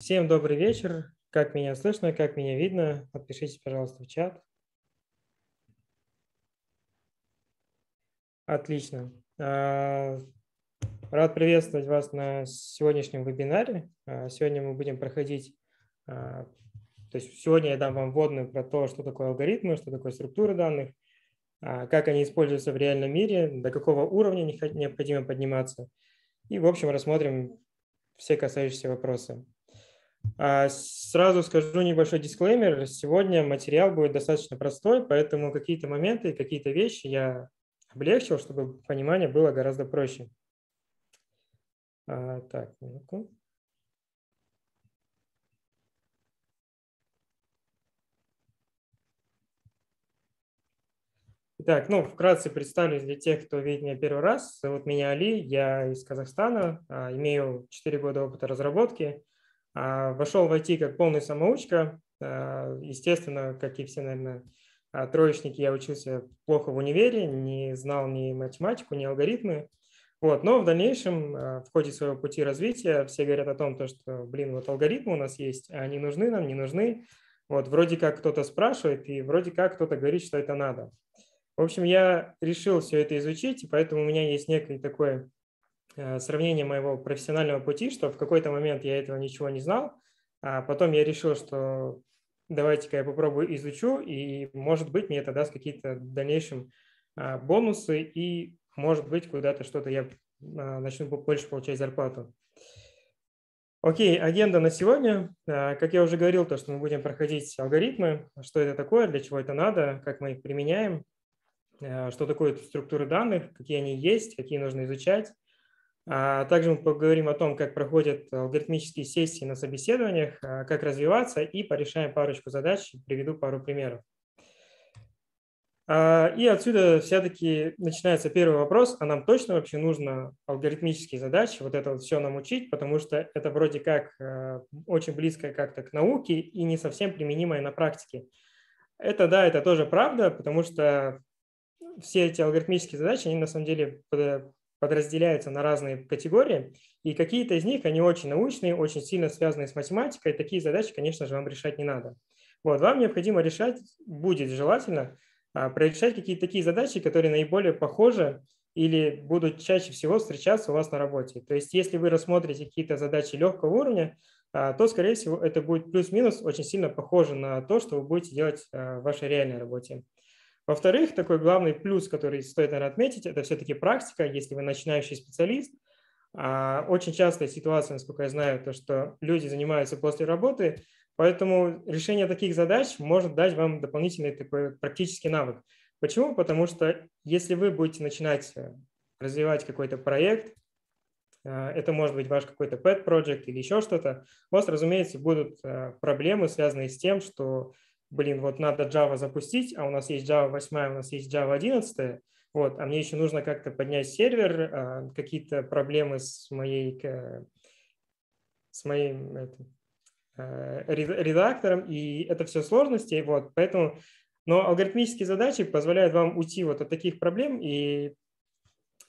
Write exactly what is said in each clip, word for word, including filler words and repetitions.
Всем добрый вечер. Как меня слышно, как меня видно? Подпишитесь, пожалуйста, в чат. Отлично. Рад приветствовать вас на сегодняшнем вебинаре. Сегодня мы будем проходить, то есть сегодня я дам вам вводную про то, что такое алгоритмы, что такое структуры данных, как они используются в реальном мире, до какого уровня необходимо подниматься. И, в общем, рассмотрим все касающиеся вопросы. Сразу скажу небольшой дисклеймер. Сегодня материал будет достаточно простой, поэтому какие-то моменты, какие-то вещи я облегчил, чтобы понимание было гораздо проще. А, так, минутку. Итак, ну, вкратце представлюсь для тех, кто видит меня первый раз. Зовут меня Али, я из Казахстана, имею четыре года опыта разработки. Вошел в ай ти как полный самоучка. Естественно, как и все, наверное, троечники, я учился плохо в универе, не знал ни математику, ни алгоритмы. Вот. Но в дальнейшем, в ходе своего пути развития, все говорят о том, что, блин, вот алгоритмы у нас есть, а они нужны нам, не нужны. Вот. Вроде как кто-то спрашивает, и вроде как кто-то говорит, что это надо. В общем, я решил все это изучить, и поэтому у меня есть некое такое сравнение моего профессионального пути, что в какой-то момент я этого ничего не знал, а потом я решил, что давайте-ка я попробую изучу, и, может быть, мне это даст какие-то в дальнейшем бонусы, и, может быть, куда-то что-то я начну больше получать зарплату. Окей, агенда на сегодня. Как я уже говорил, то, что мы будем проходить алгоритмы, что это такое, для чего это надо, как мы их применяем, что такое структуры данных, какие они есть, какие нужно изучать. Также мы поговорим о том, как проходят алгоритмические сессии на собеседованиях, как развиваться, и порешаем парочку задач, приведу пару примеров. И отсюда все-таки начинается первый вопрос, а нам точно вообще нужно алгоритмические задачи, вот это вот все нам учить, потому что это вроде как очень близко как-то к науке и не совсем применимое на практике. Это да, это тоже правда, потому что все эти алгоритмические задачи, они на самом деле подразделяются на разные категории, и какие-то из них, они очень научные, очень сильно связаны с математикой, такие задачи, конечно же, вам решать не надо. Вот, вам необходимо решать, будет желательно, прорешать какие-то такие задачи, которые наиболее похожи или будут чаще всего встречаться у вас на работе. То есть, если вы рассмотрите какие-то задачи легкого уровня, то, скорее всего, это будет плюс-минус очень сильно похоже на то, что вы будете делать в вашей реальной работе. Во-вторых, такой главный плюс, который стоит, наверное, отметить, это все-таки практика, если вы начинающий специалист. Очень частая ситуация, насколько я знаю, то, что люди занимаются после работы, поэтому решение таких задач может дать вам дополнительный такой практический навык. Почему? Потому что если вы будете начинать развивать какой-то проект, это может быть ваш какой-то pet project или еще что-то, у вас, разумеется, будут проблемы, связанные с тем, что блин, вот надо Java запустить, а у нас есть Java восемь, у нас есть Java одиннадцать, вот, а мне еще нужно как-то поднять сервер, какие-то проблемы с моей, с моим это, редактором, и это все сложности, вот, поэтому, но алгоритмические задачи позволяют вам уйти вот от таких проблем и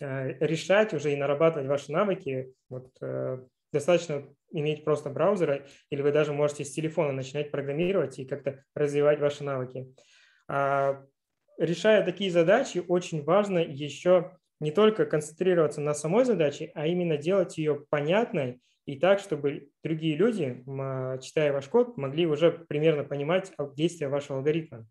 решать уже и нарабатывать ваши навыки, вот, достаточно иметь просто браузеры, или вы даже можете с телефона начинать программировать и как-то развивать ваши навыки. Решая такие задачи, очень важно еще не только концентрироваться на самой задаче, а именно делать ее понятной и так, чтобы другие люди, читая ваш код, могли уже примерно понимать действия вашего алгоритма.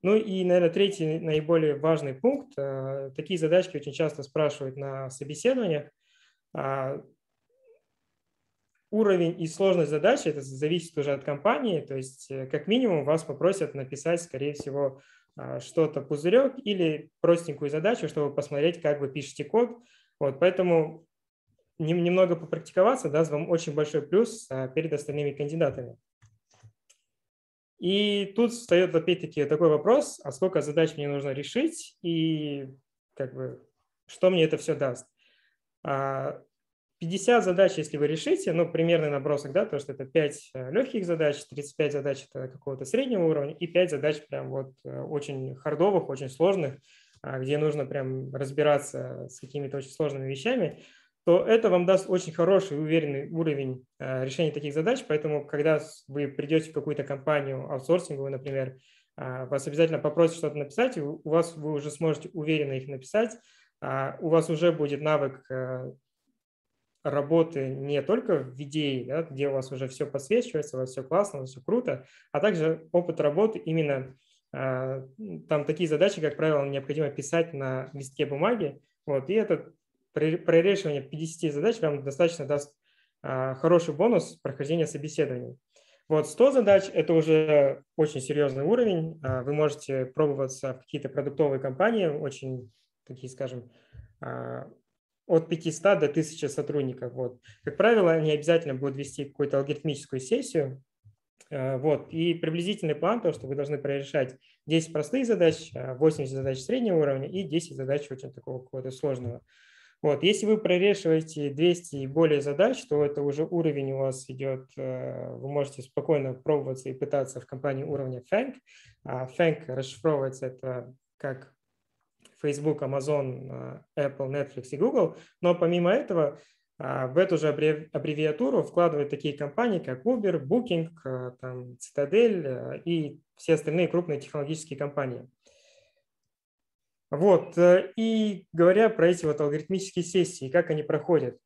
Ну и, наверное, третий наиболее важный пункт. Такие задачки очень часто спрашивают на собеседованиях. Уровень и сложность задачи, это зависит уже от компании, то есть как минимум вас попросят написать, скорее всего, что-то пузырек или простенькую задачу, чтобы посмотреть, как вы пишете код. Вот, поэтому немного попрактиковаться даст вам очень большой плюс перед остальными кандидатами. И тут встает опять-таки такой вопрос, а сколько задач мне нужно решить и как бы, что мне это все даст. пятьдесят задач, если вы решите, ну, примерный набросок, да, то, что это пять легких задач, тридцать пять задач это какого-то среднего уровня и пять задач прям вот очень хардовых, очень сложных, где нужно прям разбираться с какими-то очень сложными вещами. то это вам даст очень хороший, уверенный уровень э, решения таких задач. Поэтому, когда вы придете в какую-то компанию аутсорсинговую, например, э, вас обязательно попросят что-то написать, и у вас вы уже сможете уверенно их написать. Э, у вас уже будет навык э, работы не только в виде, да, где у вас уже все подсвечивается, у вас все классно, у вас все круто, а также опыт работы именно. Э, там такие задачи, как правило, необходимо писать на листке бумаги. Вот, и это прорешивание пятидесяти задач вам достаточно даст а, хороший бонус прохождения собеседований. Вот сто задач – это уже очень серьезный уровень. А, вы можете пробоваться в какие-то продуктовые компании, очень такие, скажем, а, от пятисот до тысячи сотрудников. Вот. Как правило, они обязательно будут вести какую-то алгоритмическую сессию. А, вот. И приблизительный план, то, что вы должны прорешать десять простых задач, восемьдесят задач среднего уровня и десять задач очень такого какого-то сложного. Вот. Если вы прорешиваете двести и более задач, то это уже уровень у вас идет, вы можете спокойно пробоваться и пытаться в компании уровня фэнг. фэнг расшифровывается это как Facebook, Amazon, Apple, Netflix и Google, но помимо этого в эту же аббревиатуру вкладывают такие компании, как Uber, Booking, там, Citadel и все остальные крупные технологические компании. Вот, и говоря про эти вот алгоритмические сессии, как они проходят.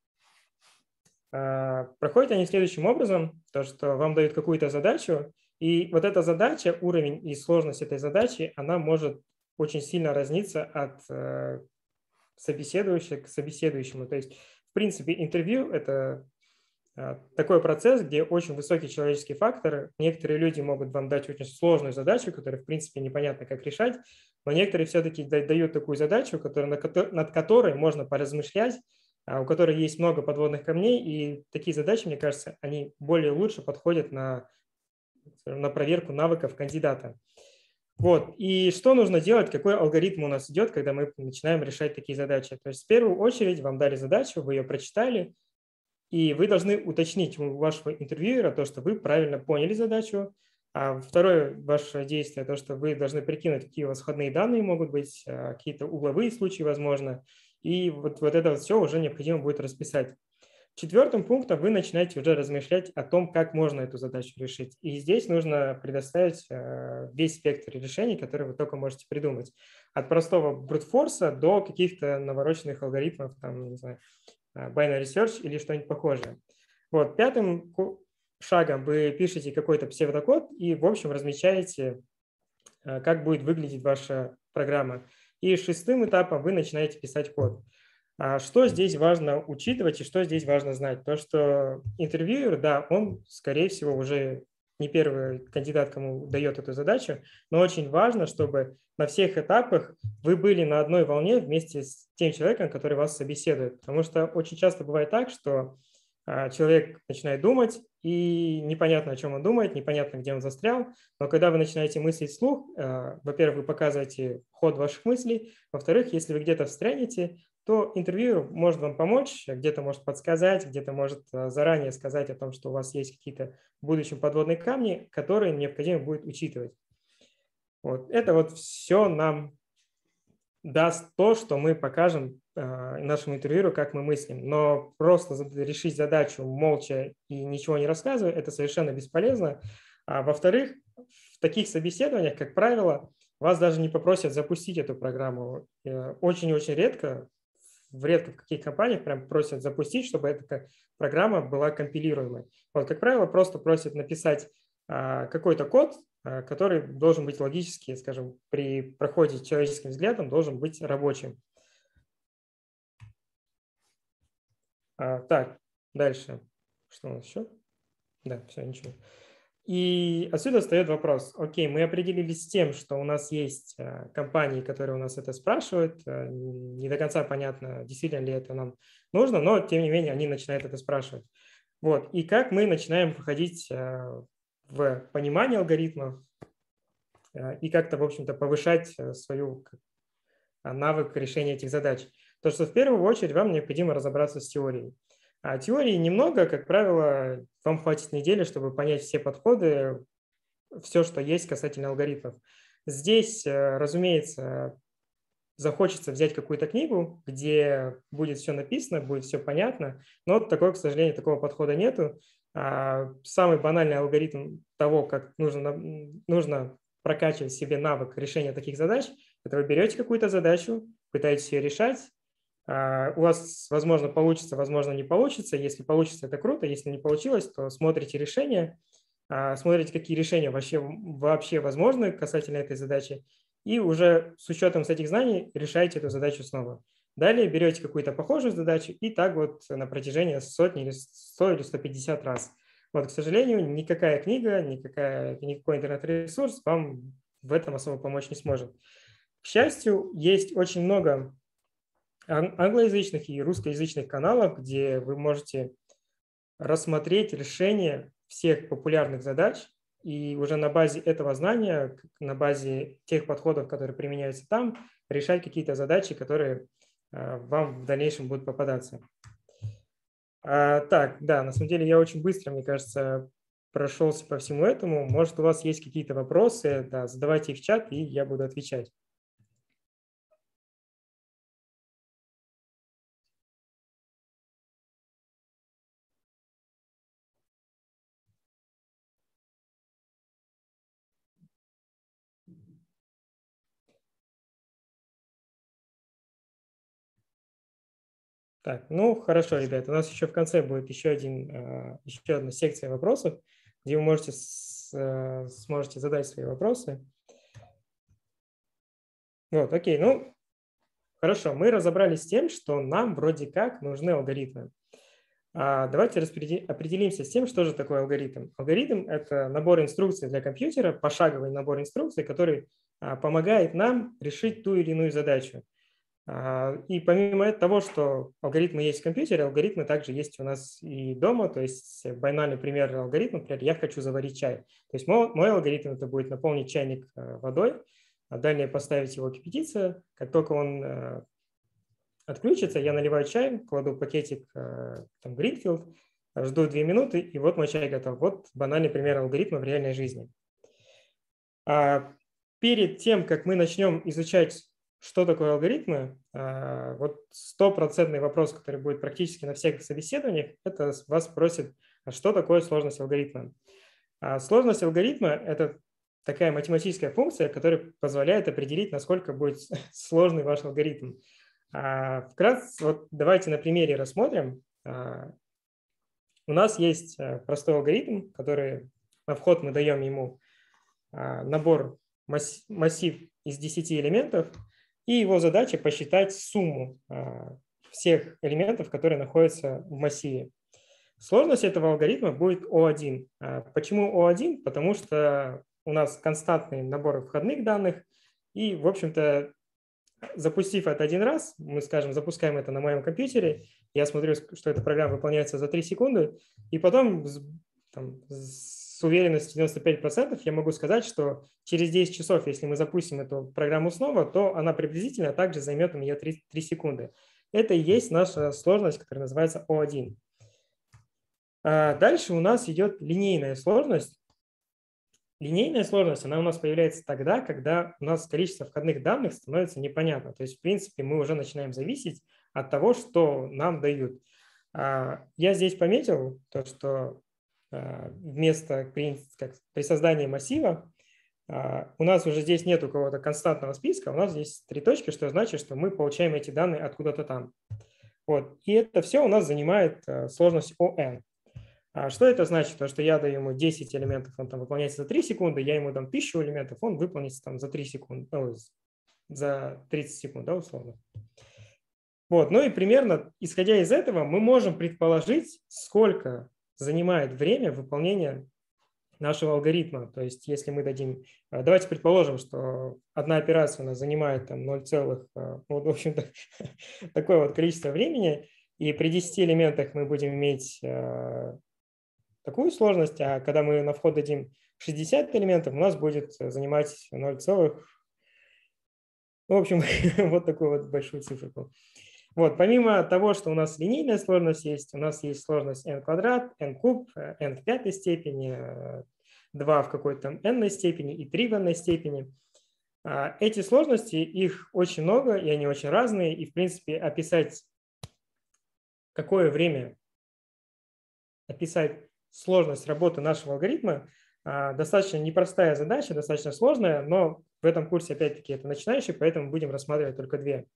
Проходят они следующим образом, то что вам дают какую-то задачу, и вот эта задача, уровень и сложность этой задачи, она может очень сильно разниться от собеседующего к собеседующему. То есть, в принципе, интервью – это такой процесс, где очень высокий человеческий фактор. Некоторые люди могут вам дать очень сложную задачу, которую, в принципе, непонятно, как решать, но некоторые все-таки дают такую задачу, которая, над которой можно поразмышлять, у которой есть много подводных камней, и такие задачи, мне кажется, они более лучше подходят на, на проверку навыков кандидата. Вот. И что нужно делать, какой алгоритм у нас идет, когда мы начинаем решать такие задачи? То есть в первую очередь вам дали задачу, вы ее прочитали, и вы должны уточнить у вашего интервьюера то, что вы правильно поняли задачу. А второе ваше действие – то, что вы должны прикинуть, какие восходные данные могут быть, какие-то угловые случаи, возможно. И вот, вот это вот все уже необходимо будет расписать. Четвертым пунктом вы начинаете уже размышлять о том, как можно эту задачу решить. И здесь нужно предоставить весь спектр решений, которые вы только можете придумать. От простого брутфорса до каких-то навороченных алгоритмов, там, не знаю, binary search или что-нибудь похожее. Вот, пятым шагом вы пишете какой-то псевдокод и, в общем, размечаете, как будет выглядеть ваша программа. И шестым этапом вы начинаете писать код. Что здесь важно учитывать и что здесь важно знать? То, что интервьюер, да, он, скорее всего, уже не первый кандидат, кому дает эту задачу, но очень важно, чтобы на всех этапах вы были на одной волне вместе с тем человеком, который вас собеседует. Потому что очень часто бывает так, что человек начинает думать, и непонятно, о чем он думает, непонятно, где он застрял. Но когда вы начинаете мыслить вслух, во-первых, вы показываете ход ваших мыслей, во-вторых, если вы где-то встрянете, то интервьюер может вам помочь, где-то может подсказать, где-то может заранее сказать о том, что у вас есть какие-то в будущем подводные камни, которые необходимо будет учитывать. Вот. Это вот все нам даст то, что мы покажем нашему интервьюеру, как мы мыслим. Но просто решить задачу молча и ничего не рассказывая, это совершенно бесполезно. А во-вторых, в таких собеседованиях, как правило, вас даже не попросят запустить эту программу. Очень-очень редко, в редко в каких компаниях прям просят запустить, чтобы эта программа была компилируемой. Вот, как правило, просто просят написать какой-то код, который должен быть логически, скажем, при проходе человеческим взглядом должен быть рабочим. Так, дальше. Что у нас еще? Да, все, ничего. И отсюда встает вопрос. Окей, мы определились с тем, что у нас есть компании, которые у нас это спрашивают. Не до конца понятно, действительно ли это нам нужно, но, тем не менее, они начинают это спрашивать. Вот. И как мы начинаем входить в понимание алгоритмов и как-то, в общем-то, повышать свою навык решения этих задач? То, что в первую очередь вам необходимо разобраться с теорией. А теории немного, как правило, вам хватит недели, чтобы понять все подходы, все, что есть касательно алгоритмов. Здесь, разумеется, захочется взять какую-то книгу, где будет все написано, будет все понятно, но такого, к сожалению, такого подхода нету. Самый банальный алгоритм того, как нужно, нужно прокачивать себе навык решения таких задач, это вы берете какую-то задачу, пытаетесь ее решать, у вас, возможно, получится, возможно, не получится. Если получится, это круто. Если не получилось, то смотрите решения, смотрите, какие решения вообще, вообще возможны касательно этой задачи, и уже с учетом этих знаний решаете эту задачу снова. Далее берете какую-то похожую задачу и так вот на протяжении сотни или сто или сто пятьдесят раз. Вот, к сожалению, никакая книга, никакая, никакой интернет-ресурс вам в этом особо помочь не сможет. К счастью, есть очень много англоязычных и русскоязычных каналов, где вы можете рассмотреть решение всех популярных задач, и уже на базе этого знания, на базе тех подходов, которые применяются там, решать какие-то задачи, которые вам в дальнейшем будут попадаться. А, так, да, на самом деле я очень быстро, мне кажется, прошелся по всему этому. Может, у вас есть какие-то вопросы, да, задавайте их в чат, и я буду отвечать. Так, ну хорошо, ребята, у нас еще в конце будет еще, один, еще одна секция вопросов, где вы можете, сможете задать свои вопросы. Вот, окей, ну хорошо, мы разобрались с тем, что нам вроде как нужны алгоритмы. Давайте определимся с тем, что же такое алгоритм. Алгоритм – это набор инструкций для компьютера, пошаговый набор инструкций, который помогает нам решить ту или иную задачу. И помимо того, что алгоритмы есть в компьютере, алгоритмы также есть у нас и дома. То есть банальный пример алгоритма, например, я хочу заварить чай. То есть мой, мой алгоритм это будет наполнить чайник водой, а далее поставить его кипятиться. Как только он отключится, я наливаю чай, кладу пакетик там, гринфилд, жду две минуты, и вот мой чай готов. Вот банальный пример алгоритма в реальной жизни. Перед тем, как мы начнем изучать, что такое алгоритмы? Вот стопроцентный вопрос, который будет практически на всех собеседованиях, это вас спросят, что такое сложность алгоритма. Сложность алгоритма – это такая математическая функция, которая позволяет определить, насколько будет сложный ваш алгоритм. Вкратце, вот давайте на примере рассмотрим. У нас есть простой алгоритм, который на вход мы даем ему набор, массив из десяти элементов, и его задача посчитать сумму всех элементов, которые находятся в массиве. Сложность этого алгоритма будет О1. Почему О1? Потому что у нас константный набор входных данных, и, в общем-то, запустив это один раз, мы, скажем, запускаем это на моем компьютере, я смотрю, что эта программа выполняется за три секунды, и потом там, с уверенностью девяносто пять процентов я могу сказать, что через десять часов, если мы запустим эту программу снова, то она приблизительно также займет у меня три секунды. Это и есть наша сложность, которая называется О1. Дальше у нас идет линейная сложность. Линейная сложность, она у нас появляется тогда, когда у нас количество входных данных становится непонятно. То есть, в принципе, мы уже начинаем зависеть от того, что нам дают. Я здесь пометил то, что вместо при, как, при создании массива у нас уже здесь нет у кого-то константного списка, у нас здесь три точки, что значит, что мы получаем эти данные откуда-то там. Вот. И это все у нас занимает сложность ОН. Что это значит? То, что я даю ему десять элементов, он там выполняется за три секунды, я ему дам тысячу элементов, он выполнится там за три секунды, ну, за тридцать секунд, да, условно. Вот. Ну и примерно, исходя из этого, мы можем предположить, сколько занимает время выполнения нашего алгоритма. То есть если мы дадим… Давайте предположим, что одна операция у нас занимает там ноль целых, вот, в общем-то, такое вот количество времени, и при десяти элементах мы будем иметь такую сложность, а когда мы на вход дадим шестьдесят элементов, у нас будет занимать ноль целых… В общем, вот такую вот большую цифру. Вот, помимо того, что у нас линейная сложность есть, у нас есть сложность n квадрат, n куб, n в пятой степени, два в какой-то n степени и три в n степени. Эти сложности, их очень много, и они очень разные, и, в принципе, описать, какое время описать сложность работы нашего алгоритма, достаточно непростая задача, достаточно сложная, но в этом курсе, опять-таки, это начинающий, поэтому будем рассматривать только две.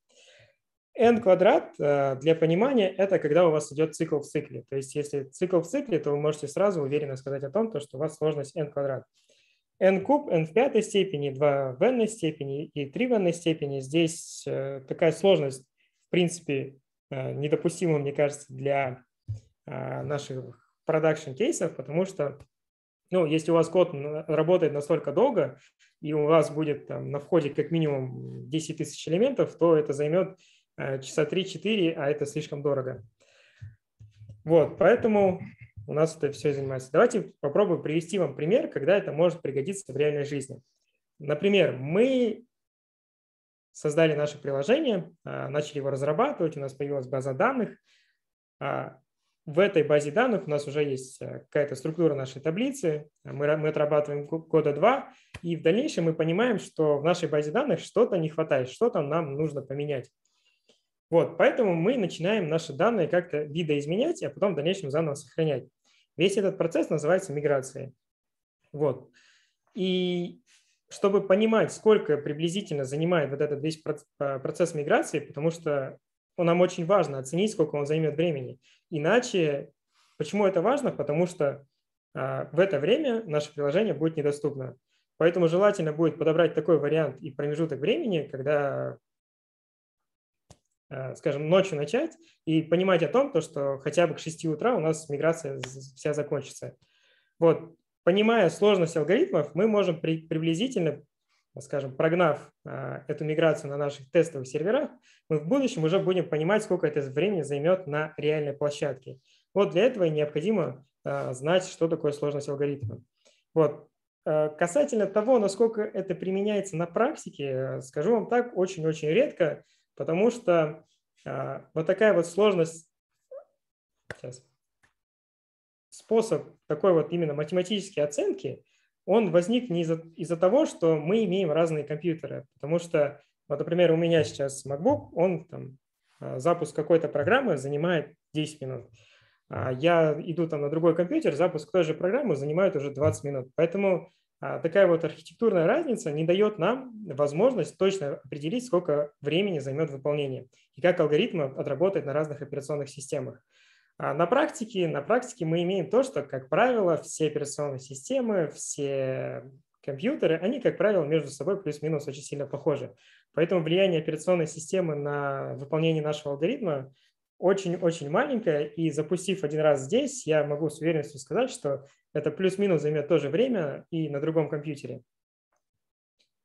N-квадрат, для понимания, это когда у вас идет цикл в цикле. То есть, если цикл в цикле, то вы можете сразу уверенно сказать о том, что у вас сложность n-квадрат. N-куб, n в пятой степени, два в n степени и три в n степени. Здесь такая сложность, в принципе, недопустима, мне кажется, для наших продакшн-кейсов, потому что, ну, если у вас код работает настолько долго, и у вас будет там, на входе как минимум десять тысяч элементов, то это займет часа три-четыре, а это слишком дорого. Вот, поэтому... У нас это все занимается. Давайте попробую привести вам пример, когда это может пригодиться в реальной жизни. Например, мы создали наше приложение, начали его разрабатывать, у нас появилась база данных. В этой базе данных у нас уже есть какая-то структура нашей таблицы, мы, мы отрабатываем кода два, и в дальнейшем мы понимаем, что в нашей базе данных что-то не хватает, что-то нам нужно поменять. Вот, поэтому мы начинаем наши данные как-то видоизменять, а потом в дальнейшем заново сохранять. Весь этот процесс называется миграцией. Вот. И чтобы понимать, сколько приблизительно занимает вот этот весь процесс миграции, потому что нам очень важно оценить, сколько он займет времени. Иначе, почему это важно? Потому что в это время наше приложение будет недоступно. Поэтому желательно будет подобрать такой вариант и промежуток времени, когда... скажем, ночью начать и понимать о том, то, что хотя бы к шести утра у нас миграция вся закончится. Вот. Понимая сложность алгоритмов, мы можем при, приблизительно, скажем, прогнав а, эту миграцию на наших тестовых серверах, мы в будущем уже будем понимать, сколько это времени займет на реальной площадке. Вот для этого и необходимо а, знать, что такое сложность алгоритма. Вот. А, касательно того, насколько это применяется на практике, скажу вам так, очень-очень редко. Потому что э, вот такая вот сложность, сейчас, способ такой вот именно математической оценки, он возник не из-за из-за того, что мы имеем разные компьютеры. Потому что, вот, например, у меня сейчас MacBook, он там, э, запуск какой-то программы занимает десять минут. А я иду там на другой компьютер, запуск той же программы занимает уже двадцать минут. Поэтому такая вот архитектурная разница не дает нам возможность точно определить, сколько времени займет выполнение и как алгоритм отработает на разных операционных системах. А на практике, на практике мы имеем то, что, как правило, все операционные системы, все компьютеры, они, как правило, между собой плюс-минус очень сильно похожи. Поэтому влияние операционной системы на выполнение нашего алгоритма очень-очень маленькая, и запустив один раз здесь, я могу с уверенностью сказать, что это плюс-минус займет то же время и на другом компьютере.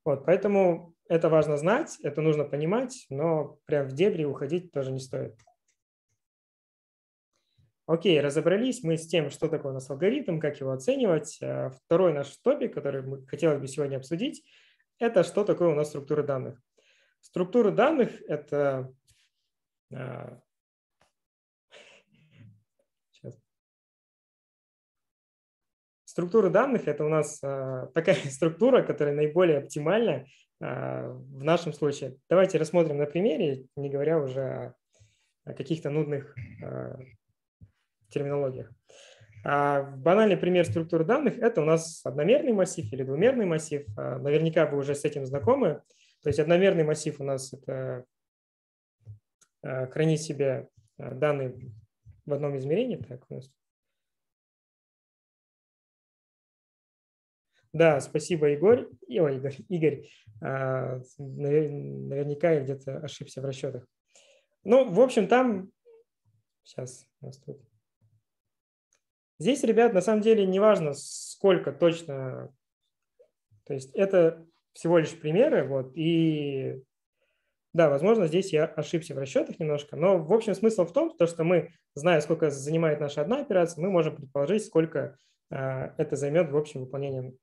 Вот, поэтому это важно знать, это нужно понимать, но прям в дебри уходить тоже не стоит. Окей, разобрались мы с тем, что такое у нас алгоритм, как его оценивать. Второй наш топик, который мы хотели бы сегодня обсудить, это что такое у нас структура данных. Структура данных – это… Структура данных – это у нас а, такая структура, которая наиболее оптимальна а, в нашем случае. Давайте рассмотрим на примере, не говоря уже о, о каких-то нудных а, терминологиях. А, банальный пример структуры данных – это у нас одномерный массив или двумерный массив. А, наверняка вы уже с этим знакомы. То есть одномерный массив у нас это, а, хранит в себе данные в одном измерении. Так, у нас. Да, спасибо, Игорь. Ой, Игорь. Игорь. Наверняка я где-то ошибся в расчетах. Ну, в общем, там… Сейчас. Здесь, ребят, на самом деле не важно, сколько точно… То есть это всего лишь примеры. Вот. И да, возможно, здесь я ошибся в расчетах немножко. Но, в общем, смысл в том, что мы, зная, сколько занимает наша одна операция, мы можем предположить, сколько это займет в общем выполнением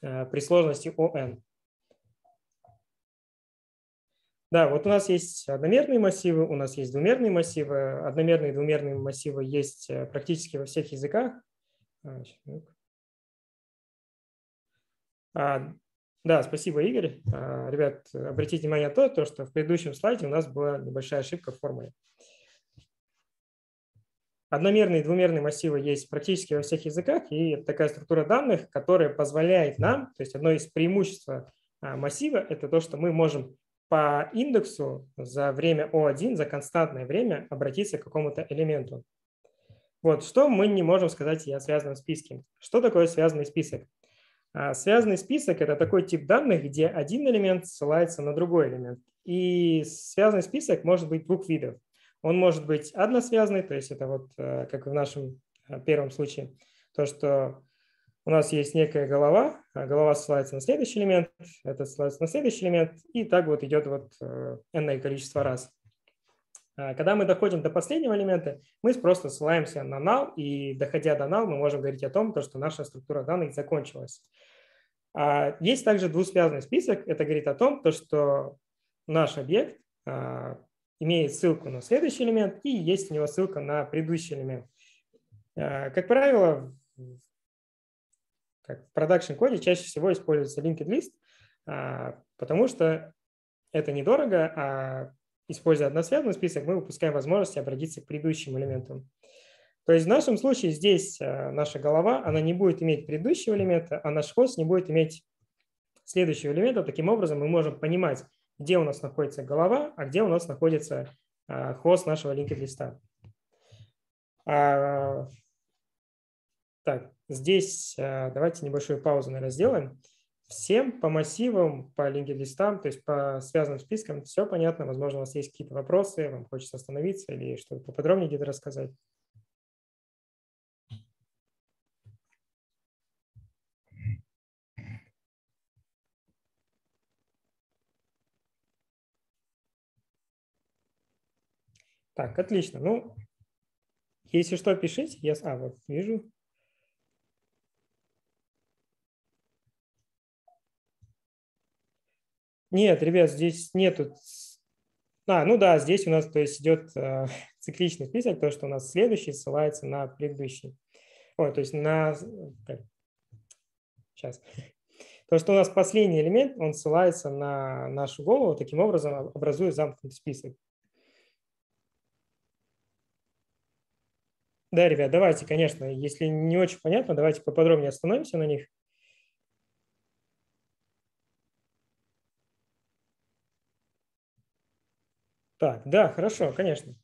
при сложности ОН. Да, вот у нас есть одномерные массивы, у нас есть двумерные массивы. Одномерные и двумерные массивы есть практически во всех языках. Да, спасибо, Игорь. Ребят, обратите внимание на то, что в предыдущем слайде у нас была небольшая ошибка в формуле. Одномерные и двумерные массивы есть практически во всех языках, и это такая структура данных, которая позволяет нам, то есть одно из преимуществ массива, это то, что мы можем по индексу за время о один, за константное время обратиться к какому-то элементу. Вот, что мы не можем сказать о связанном списке. Что такое связанный список? Связанный список – это такой тип данных, где один элемент ссылается на другой элемент. И связанный список может быть двух видов. Он может быть односвязанный, то есть это вот как в нашем первом случае, то, что у нас есть некая голова, а голова ссылается на следующий элемент, этот ссылается на следующий элемент, и так вот идет вот энное количество раз. Когда мы доходим до последнего элемента, мы просто ссылаемся на null, и доходя до null, мы можем говорить о том, что наша структура данных закончилась. Есть также двусвязанный список. Это говорит о том, что наш объект имеет ссылку на следующий элемент, и есть у него ссылка на предыдущий элемент. Как правило, в продакшн-коде чаще всего используется linked list, потому что это недорого, а используя односвязанный список, мы выпускаем возможность обратиться к предыдущим элементам. То есть в нашем случае здесь наша голова, она не будет иметь предыдущего элемента, а наш хост не будет иметь следующего элемента. Таким образом, мы можем понимать, где у нас находится голова, а где у нас находится хост нашего linked листа. Так, здесь давайте небольшую паузу, наверное, сделаем. Всем по массивам, по linked листам, то есть по связанным спискам все понятно. Возможно, у вас есть какие-то вопросы, вам хочется остановиться или что-то поподробнее где-то рассказать. Так, отлично. Ну, если что, пишите. Я, а, вот вижу. Нет, ребят, здесь нету. А, ну да, здесь у нас, то есть, идет э, цикличный список, то, что у нас следующий ссылается на предыдущий. Ой, то есть на... Сейчас. То, что у нас последний элемент, он ссылается на нашу голову, таким образом образуя замкнутый список. Да, ребят, давайте, конечно, если не очень понятно, давайте поподробнее остановимся на них. Так, да, хорошо, конечно.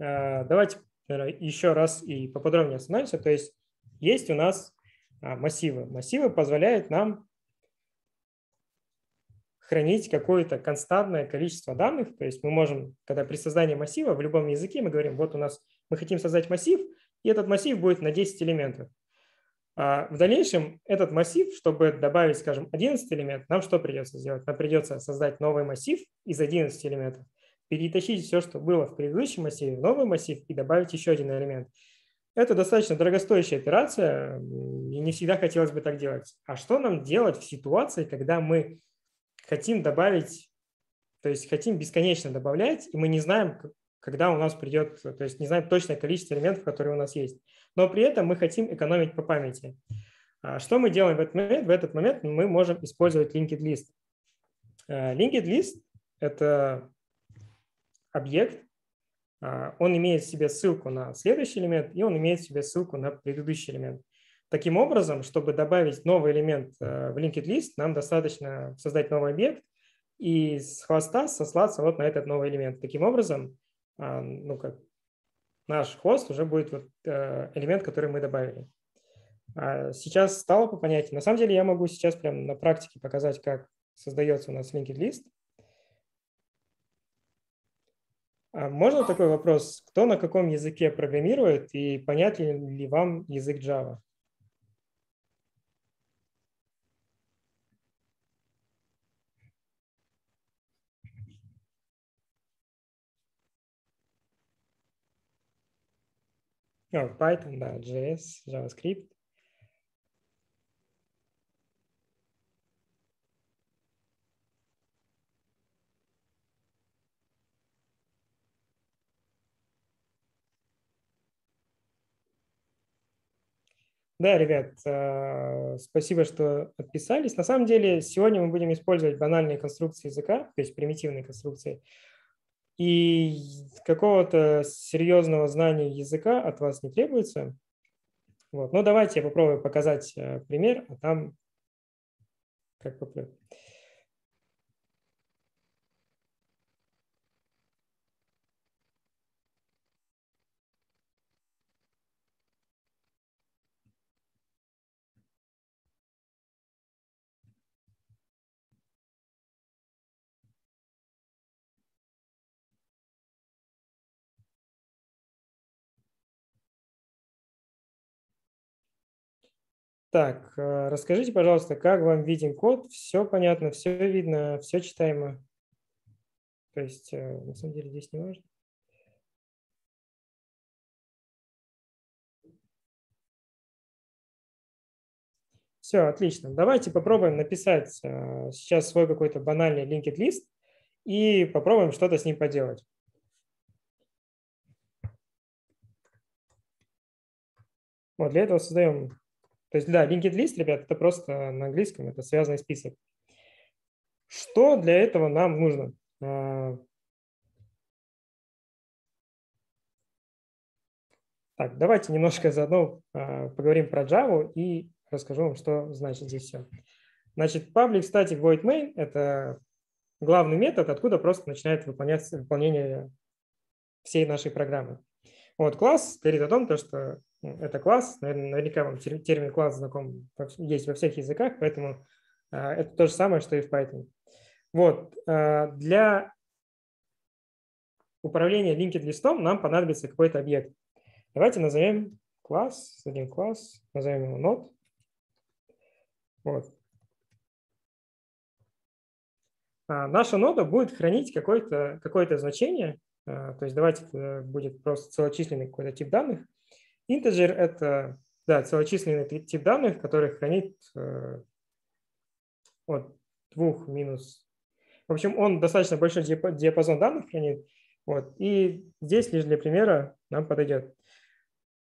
Давайте еще раз и поподробнее остановимся. То есть есть у нас массивы. Массивы позволяют нам хранить какое-то константное количество данных. То есть мы можем, когда при создании массива в любом языке мы говорим, вот у нас мы хотим создать массив, и этот массив будет на десять элементов. А в дальнейшем этот массив, чтобы добавить, скажем, одиннадцатый элемент, нам что придется сделать? Нам придется создать новый массив из одиннадцати элементов, перетащить все, что было в предыдущем массиве, в новый массив и добавить еще один элемент. Это достаточно дорогостоящая операция, и не всегда хотелось бы так делать. А что нам делать в ситуации, когда мы хотим добавить, то есть хотим бесконечно добавлять, и мы не знаем, когда у нас придет, то есть не знаем точное количество элементов, которые у нас есть. Но при этом мы хотим экономить по памяти. Что мы делаем в этот момент? В этот момент мы можем использовать linked list. Linked list – это объект, он имеет в себе ссылку на следующий элемент, и он имеет в себе ссылку на предыдущий элемент. Таким образом, чтобы добавить новый элемент в linked list, нам достаточно создать новый объект и с хвоста сослаться вот на этот новый элемент. Таким образом, ну как, наш хост уже будет вот элемент, который мы добавили. Сейчас стало понятнее. На самом деле я могу сейчас прямо на практике показать, как создается у нас linked list. Можно такой вопрос? Кто на каком языке программирует и понятен ли вам язык Java? Oh, Python, да, джей эс, JavaScript. Да, ребят, спасибо, что подписались. На самом деле, сегодня мы будем использовать банальные конструкции языка, то есть примитивные конструкции, и какого-то серьезного знания языка от вас не требуется. Вот. Ну, давайте я попробую показать пример, а там как попробую. Так, расскажите, пожалуйста, как вам виден код? Все понятно, все видно, все читаемо. То есть, на самом деле, здесь не важно. Все, отлично. Давайте попробуем написать сейчас свой какой-то банальный linked list и попробуем что-то с ним поделать. Вот для этого создаем... То есть, да, linked list, ребят, это просто на английском, это связанный список. Что для этого нам нужно? Так, давайте немножко заодно поговорим про Java и расскажу вам, что значит здесь все. Значит, public static void main – это главный метод, откуда просто начинает выполняться выполнение всей нашей программы. Вот класс говорит о том, что это класс, наверняка вам термин класс знаком, есть во всех языках, поэтому это то же самое, что и в Python. Вот, для управления linked листом нам понадобится какой-то объект. Давайте назовем класс, один класс, назовем его node. Вот. Наша нода будет хранить какое-то какое-то значение, то есть давайте это будет просто целочисленный какой-то тип данных. Integer – это да, целочисленный тип данных, который хранит э, от двух минус… В общем, он достаточно большой диапазон данных хранит. Вот, и здесь лишь для примера нам подойдет.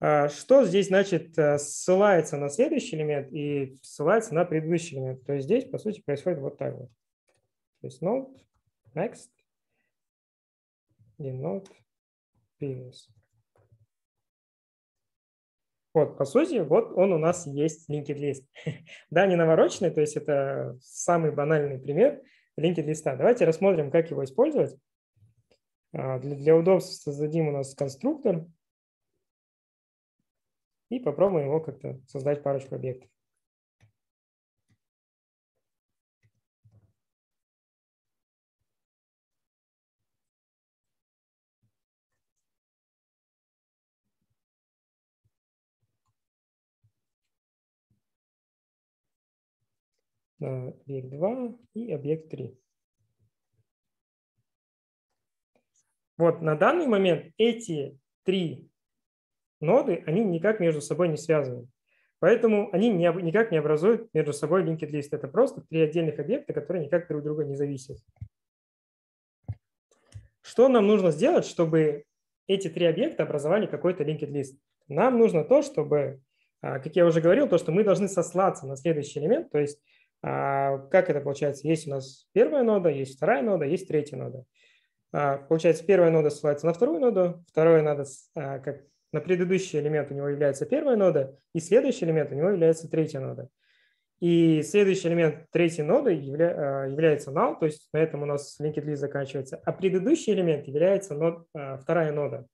А что здесь значит ссылается на следующий элемент и ссылается на предыдущий элемент? То есть здесь, по сути, происходит вот так вот. То есть node, next, и node, previous. Вот, по сути, вот он у нас есть linked list. Да, не навороченный, то есть это самый банальный пример linked листа. Давайте рассмотрим, как его использовать. Для, для удобства создадим у нас конструктор и попробуем его как-то создать парочку объектов. Объект два и объект три. Вот на данный момент эти три ноды, они никак между собой не связаны. Поэтому они не, никак не образуют между собой linked list. Это просто три отдельных объекта, которые никак друг от друга не зависят. Что нам нужно сделать, чтобы эти три объекта образовали какой-то linked list? Нам нужно то, чтобы, как я уже говорил, то, что мы должны сослаться на следующий элемент, то есть как это получается? Есть у нас первая нода, есть вторая нода, есть третья нода. Получается, первая нода ссылается на вторую ноду, вторая нода, как на предыдущий элемент у него является первая нода, и следующий элемент у него является третья нода. И следующий элемент третьей ноды явля, является null, то есть на этом у нас linked list заканчивается, а предыдущий элемент является нод, вторая нода.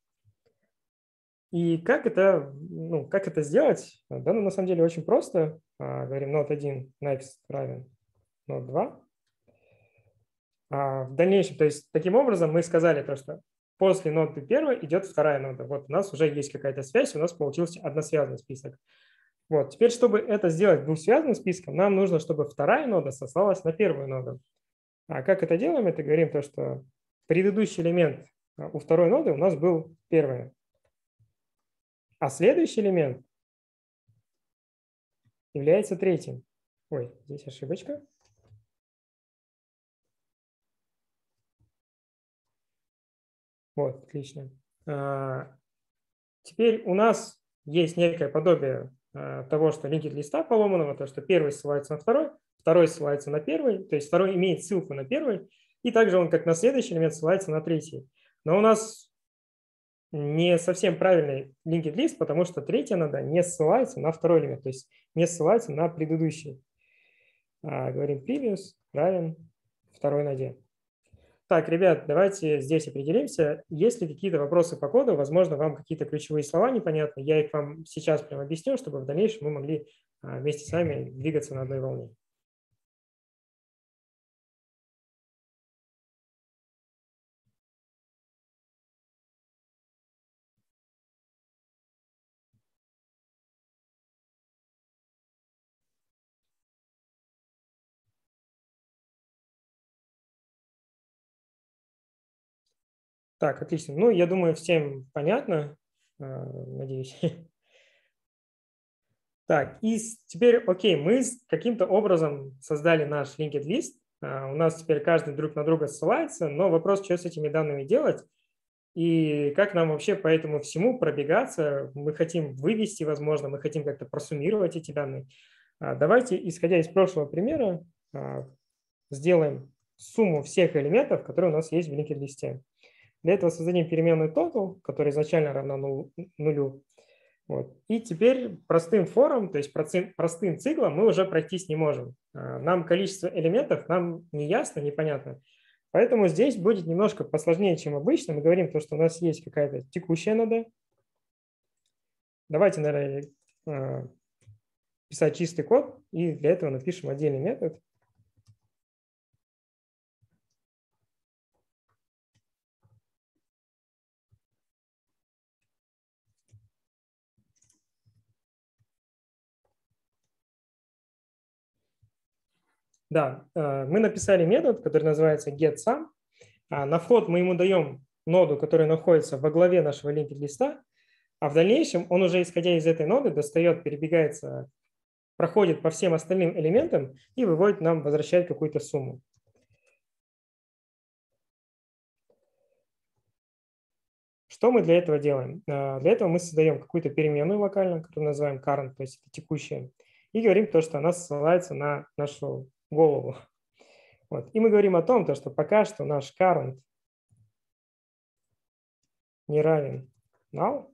И как это, ну, как это сделать? Да, ну, на самом деле очень просто. Говорим node один next равен node два. А в дальнейшем, то есть таким образом мы сказали то, что после ноды первой идет вторая нода. Вот у нас уже есть какая-то связь, у нас получился односвязанный список. Вот. Теперь, чтобы это сделать двусвязанным списком, нам нужно, чтобы вторая нода сослалась на первую ноду. А как это делаем? Это говорим то, что предыдущий элемент у второй ноды у нас был первый. А следующий элемент является третьим. Ой, здесь ошибочка. Вот, отлично. Теперь у нас есть некое подобие того, что линкед-листа поломанного, то, что первый ссылается на второй, второй ссылается на первый, то есть второй имеет ссылку на первый, и также он как на следующий элемент ссылается на третий. Но у нас не совсем правильный линкед-лист, потому что третий надо не ссылается на второй элемент, то есть не ссылается на предыдущий. А, говорим previous равен второй на d. Так, ребят, давайте здесь определимся. Есть ли какие-то вопросы по коду? Возможно, вам какие-то ключевые слова непонятны. Я их вам сейчас прямо объясню, чтобы в дальнейшем мы могли вместе с вами двигаться на одной волне. Так, отлично. Ну, я думаю, всем понятно, надеюсь. Так, и теперь, окей, мы каким-то образом создали наш linked list. У нас теперь каждый друг на друга ссылается, но вопрос, что с этими данными делать и как нам вообще по этому всему пробегаться. Мы хотим вывести, возможно, мы хотим как-то просуммировать эти данные. Давайте, исходя из прошлого примера, сделаем сумму всех элементов, которые у нас есть в linked листе. Для этого создадим переменную total, которая изначально равна нулю. Вот. И теперь простым фором, то есть простым циклом мы уже пройтись не можем. Нам количество элементов нам не ясно, непонятно. Поэтому здесь будет немножко посложнее, чем обычно. Мы говорим, то, что у нас есть какая-то текущая надо. Давайте, наверное, писать чистый код, и для этого напишем отдельный метод. Да, мы написали метод, который называется getSum. На вход мы ему даем ноду, которая находится во главе нашего linked листа, а в дальнейшем он уже, исходя из этой ноды, достает, перебегается, проходит по всем остальным элементам и выводит нам, возвращает какую-то сумму. Что мы для этого делаем? Для этого мы создаем какую-то переменную локальную, которую называем current, то есть текущая, и говорим то, что она ссылается на нашу голову. Вот. И мы говорим о том, то, что пока что наш current не равен null,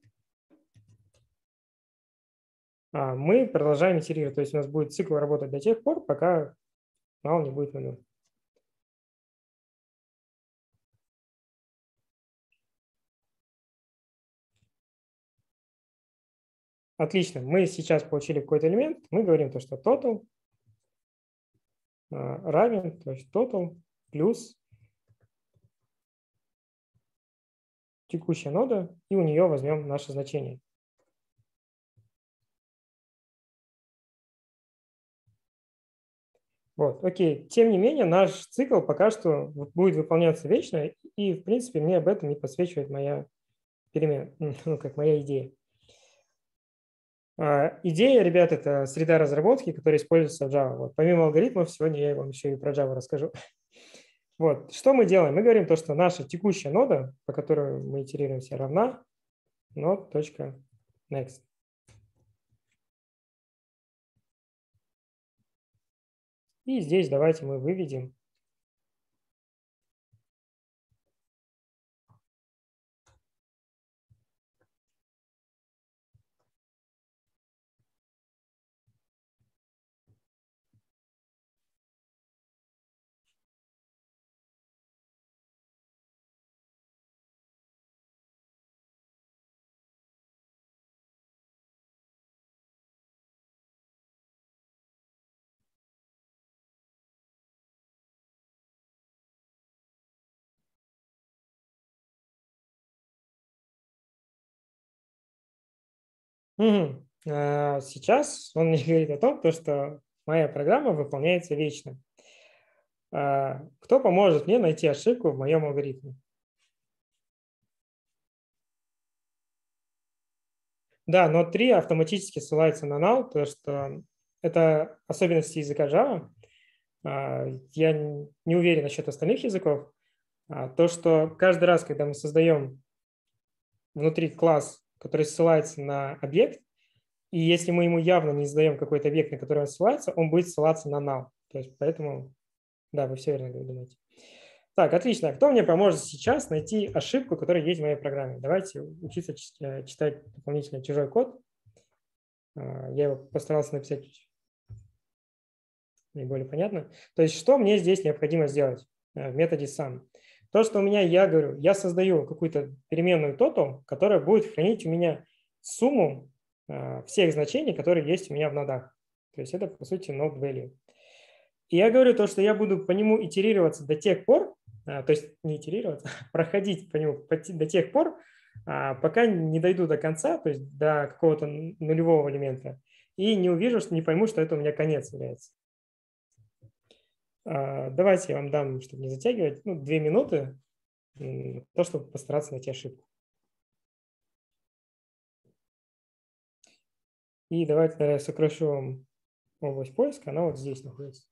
а мы продолжаем итерировать. То есть у нас будет цикл работать до тех пор, пока null не будет нулю. Отлично. Мы сейчас получили какой-то элемент. Мы говорим то, что total равен, то есть total плюс текущая нода, и у нее возьмем наше значение. Вот, окей. Тем не менее, наш цикл пока что будет выполняться вечно, и, в принципе, мне об этом не подсвечивает моя перемен, ну, как моя идея. Идея, ребят, это среда разработки, которая используется в Java. Вот. Помимо алгоритмов, сегодня я вам еще и про Java расскажу. Вот. Что мы делаем? Мы говорим то, что наша текущая нода, по которой мы итерируемся, равна node.next. И здесь давайте мы выведем сейчас он мне говорит о том, то, что моя программа выполняется вечно. Кто поможет мне найти ошибку в моем алгоритме? Да, но три автоматически ссылается на null, то что это особенности языка Java. Я не уверен насчет остальных языков. То, что каждый раз, когда мы создаем внутри класс, который ссылается на объект, И если мы ему явно не задаем какой-то век, на который он ссылается, он будет ссылаться на нам. То есть поэтому, да, вы все верно думаете. Так, отлично. Кто мне поможет сейчас найти ошибку, которая есть в моей программе? Давайте учиться читать дополнительно чужой код. Я его постарался написать наиболее понятно. То есть что мне здесь необходимо сделать в методе сам? То, что у меня, я говорю, я создаю какую-то переменную total, которая будет хранить у меня сумму всех значений, которые есть у меня в нодах. То есть это, по сути, node value. И я говорю то, что я буду по нему итерироваться до тех пор, то есть не итерироваться, проходить по нему до тех пор, пока не дойду до конца, то есть до какого-то нулевого элемента, и не увижу, что не пойму, что это у меня конец является. Давайте я вам дам, чтобы не затягивать, ну, две минуты, то, чтобы постараться найти ошибку. И давайте, наверное, сокращу вам область поиска, она вот здесь находится.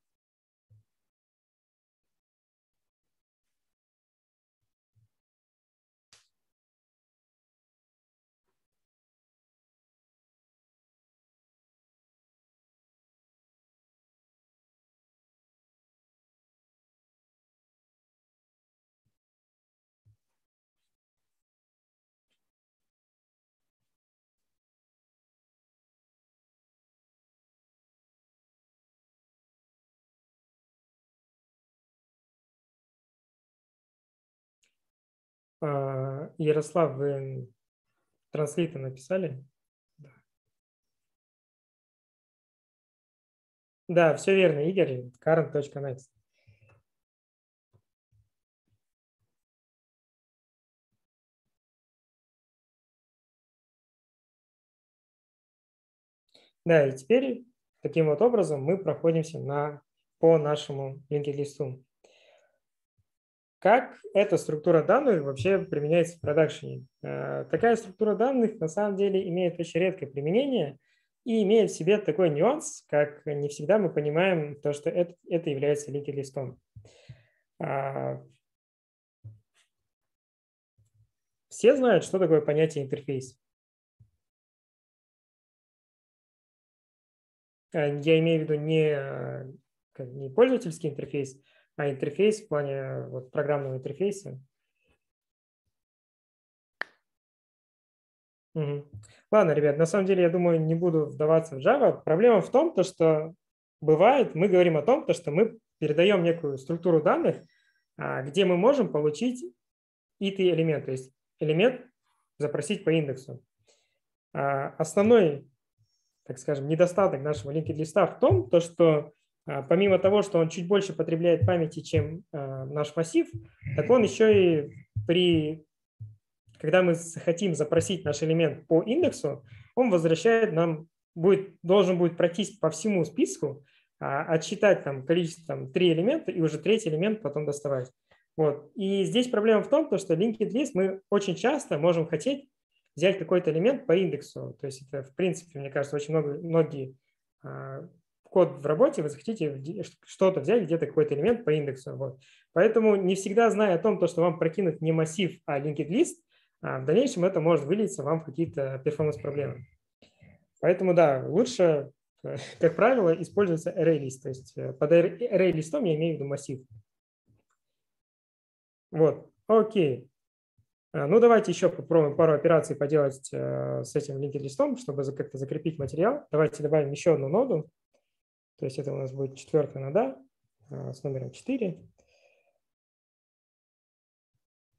Ярослав, вы транслейты написали? Да. Да, все верно, Игорь, current.next. Да, и теперь таким вот образом мы проходимся на, по нашему linked листу. Как эта структура данных вообще применяется в продакшене? Такая структура данных на самом деле имеет очень редкое применение и имеет в себе такой нюанс, как не всегда мы понимаем то, что это, это является linked листом. Все знают, что такое понятие интерфейс. Я имею в виду не, не пользовательский интерфейс, а интерфейс в плане вот, программного интерфейса. Угу. Ладно, ребят, на самом деле, я думаю, не буду вдаваться в Java. Проблема в том, то, что бывает, мы говорим о том, то, что мы передаем некую структуру данных, где мы можем получить ай ти элемент, то есть элемент запросить по индексу. Основной, так скажем, недостаток нашего linked листа в том, то, что помимо того, что он чуть больше потребляет памяти, чем э, наш массив, так он еще и при, когда мы хотим запросить наш элемент по индексу, он возвращает нам, будет, должен будет пройтись по всему списку, э, отсчитать там количество там, три элемента и уже третий элемент потом доставать. Вот. И здесь проблема в том, то, что linked list мы очень часто можем хотеть взять какой-то элемент по индексу. То есть это, в принципе, мне кажется, очень много, многие э, код в работе, вы захотите что-то взять, где-то какой-то элемент по индексу. Вот. Поэтому не всегда, зная о том, то, что вам прокинут не массив, а linked list, в дальнейшем это может вылиться вам в какие-то перформанс-проблемы. Поэтому да, лучше, как правило, используется ArrayList. То есть под ArrayListом я имею в виду массив. Вот, окей. Ну давайте еще попробуем пару операций поделать с этим linked листом, чтобы как-то закрепить материал. Давайте добавим еще одну ноду. То есть это у нас будет четвертая нода с номером четыре.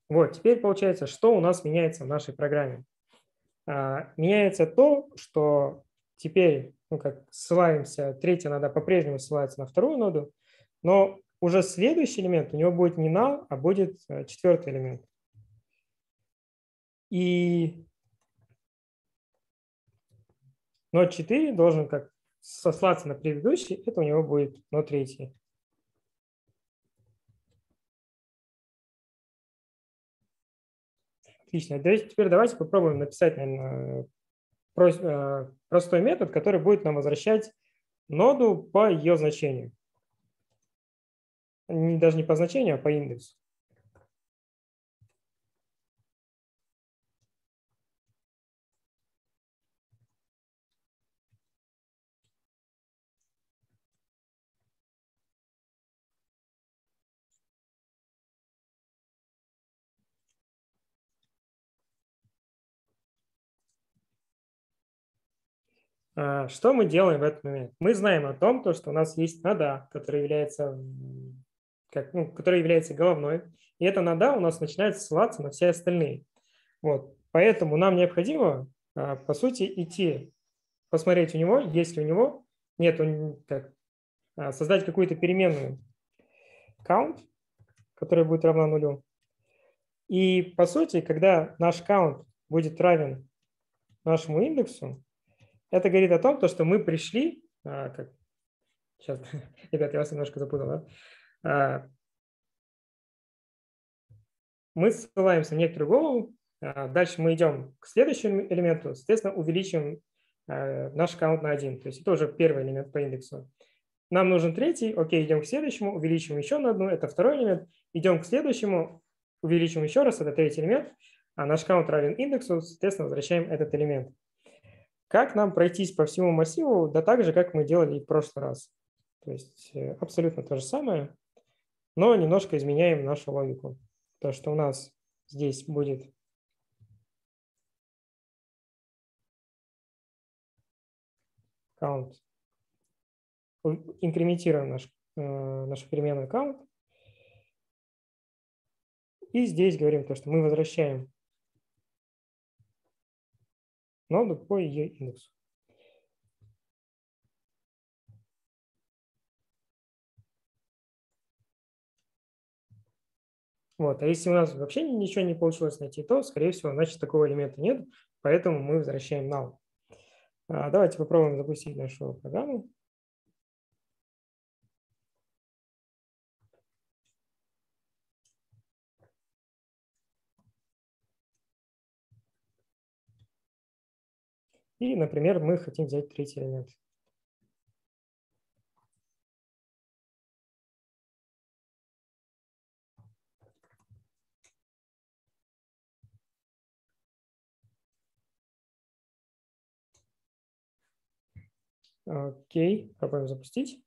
Вот, теперь получается, что у нас меняется в нашей программе. Меняется то, что теперь, ну как ссылаемся, третья нода по-прежнему ссылается на вторую ноду, но уже следующий элемент у него будет не null, а будет четвертый элемент. И нод четыре должен как сослаться на предыдущий, это у него будет нод третий. Отлично. Теперь давайте попробуем написать, наверное, простой метод, который будет нам возвращать ноду по ее значению. Даже не по значению, а по индексу. Что мы делаем в этот момент? Мы знаем о том, то, что у нас есть нода, которая является, как, ну, которая является головной, и эта нода у нас начинает ссылаться на все остальные. Вот. Поэтому нам необходимо, по сути, идти, посмотреть у него, есть ли у него, нет, так, создать какую-то переменную count, которая будет равна нулю. И, по сути, когда наш count будет равен нашему индексу, это говорит о том, то, что мы пришли, а, как, сейчас, ребят, я вас немножко запутал, да? а, мы ссылаемся на некоторую голову, а, дальше мы идем к следующему элементу, соответственно, увеличим а, наш count на один, то есть это уже первый элемент по индексу. Нам нужен третий, окей, идем к следующему, увеличим еще на одну, это второй элемент, идем к следующему, увеличим еще раз, это третий элемент, а наш count равен индексу, соответственно, возвращаем этот элемент. Как нам пройтись по всему массиву, да так же, как мы делали и в прошлый раз. То есть абсолютно то же самое, но немножко изменяем нашу логику. То, что у нас здесь будет count. Инкрементируем наш, э, нашу переменную count. И здесь говорим то, что мы возвращаем ноду по ее индексу. Вот. А если у нас вообще ничего не получилось найти, то, скорее всего, значит, такого элемента нет, поэтому мы возвращаем null. А давайте попробуем запустить нашу программу. И, например, мы хотим взять третий элемент. Окей, попробуем запустить.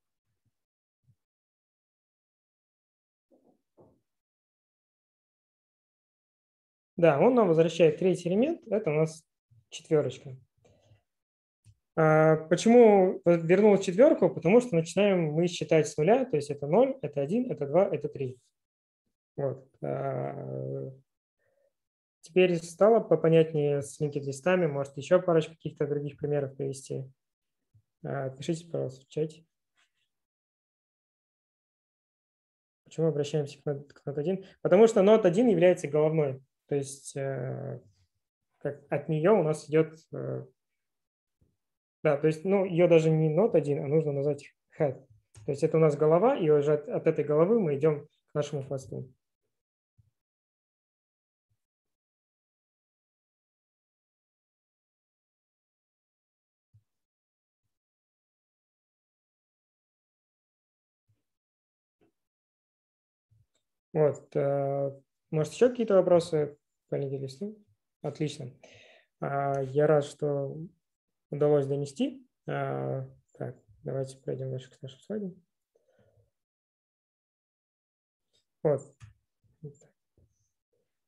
Да, он нам возвращает третий элемент. Это у нас четверочка. Почему вернул четверку? Потому что начинаем мы считать с нуля, то есть это ноль, это один, это два, это три. Вот. Теперь стало попонятнее с линкед-листами, может еще парочку каких-то других примеров привести. Пишите, пожалуйста, в чате. Почему обращаемся к нот один? Потому что нот один является головной, то есть от нее у нас идет... Да, то есть, ну, ее даже не нот один, а нужно назвать head. То есть это у нас голова, и уже от, от этой головы мы идем к нашему хвосту. Вот. Может, еще какие-то вопросы по линкед-листу? Отлично. Я рад, что... удалось донести. А, так, давайте пройдем дальше к нашим слайдам. Вот.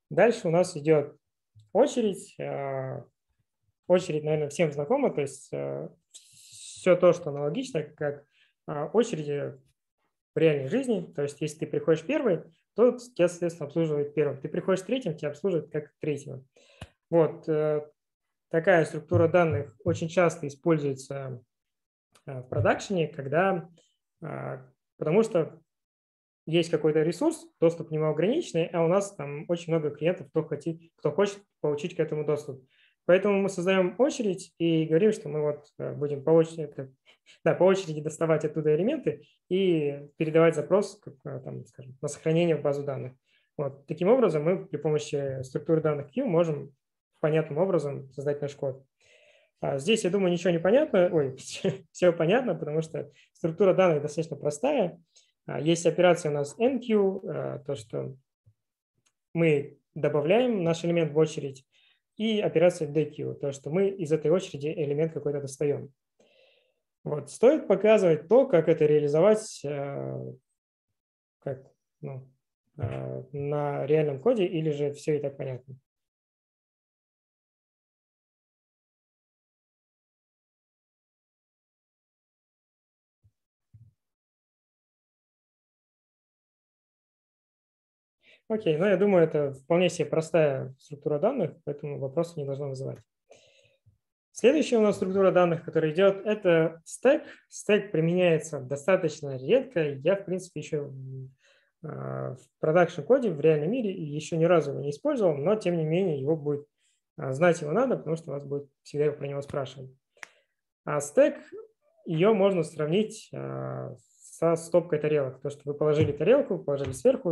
Дальше у нас идет очередь. А, очередь, наверное, всем знакома, то есть а, все то, что аналогично, как а, очереди в реальной жизни. То есть если ты приходишь первый, то тебя, соответственно, обслуживает первым. Ты приходишь третьим, тебя обслуживают как третьего. Вот. Такая структура данных очень часто используется в продакшене, когда, потому что есть какой-то ресурс, доступ к нему ограниченный, а у нас там очень много клиентов, кто хочет, кто хочет получить к этому доступ. Поэтому мы создаем очередь и говорим, что мы вот будем по очереди, да, по очереди доставать оттуда элементы и передавать запрос, как, там, скажем, на сохранение в базу данных. Вот. Таким образом мы при помощи структуры данных Q можем понятным образом создать наш код. А здесь, я думаю, ничего не понятно. Ой, все понятно, потому что структура данных достаточно простая. А есть операция у нас эн кью, а, то, что мы добавляем наш элемент в очередь, и операция ди кью, то, что мы из этой очереди элемент какой-то достаем. Вот. Стоит показывать то, как это реализовать а, как, ну, а, на реальном коде, или же все и так понятно. Окей, ну я думаю, это вполне себе простая структура данных, поэтому вопросов не должно вызывать. Следующая у нас структура данных, которая идет, это стэк. Стэк применяется достаточно редко. Я, в принципе, еще в продакшн-коде, в реальном мире еще ни разу его не использовал, но, тем не менее, его будет, знать его надо, потому что вас будет всегда про него спрашивать. А стэк, ее можно сравнить со стопкой тарелок. То, что вы положили тарелку, положили сверху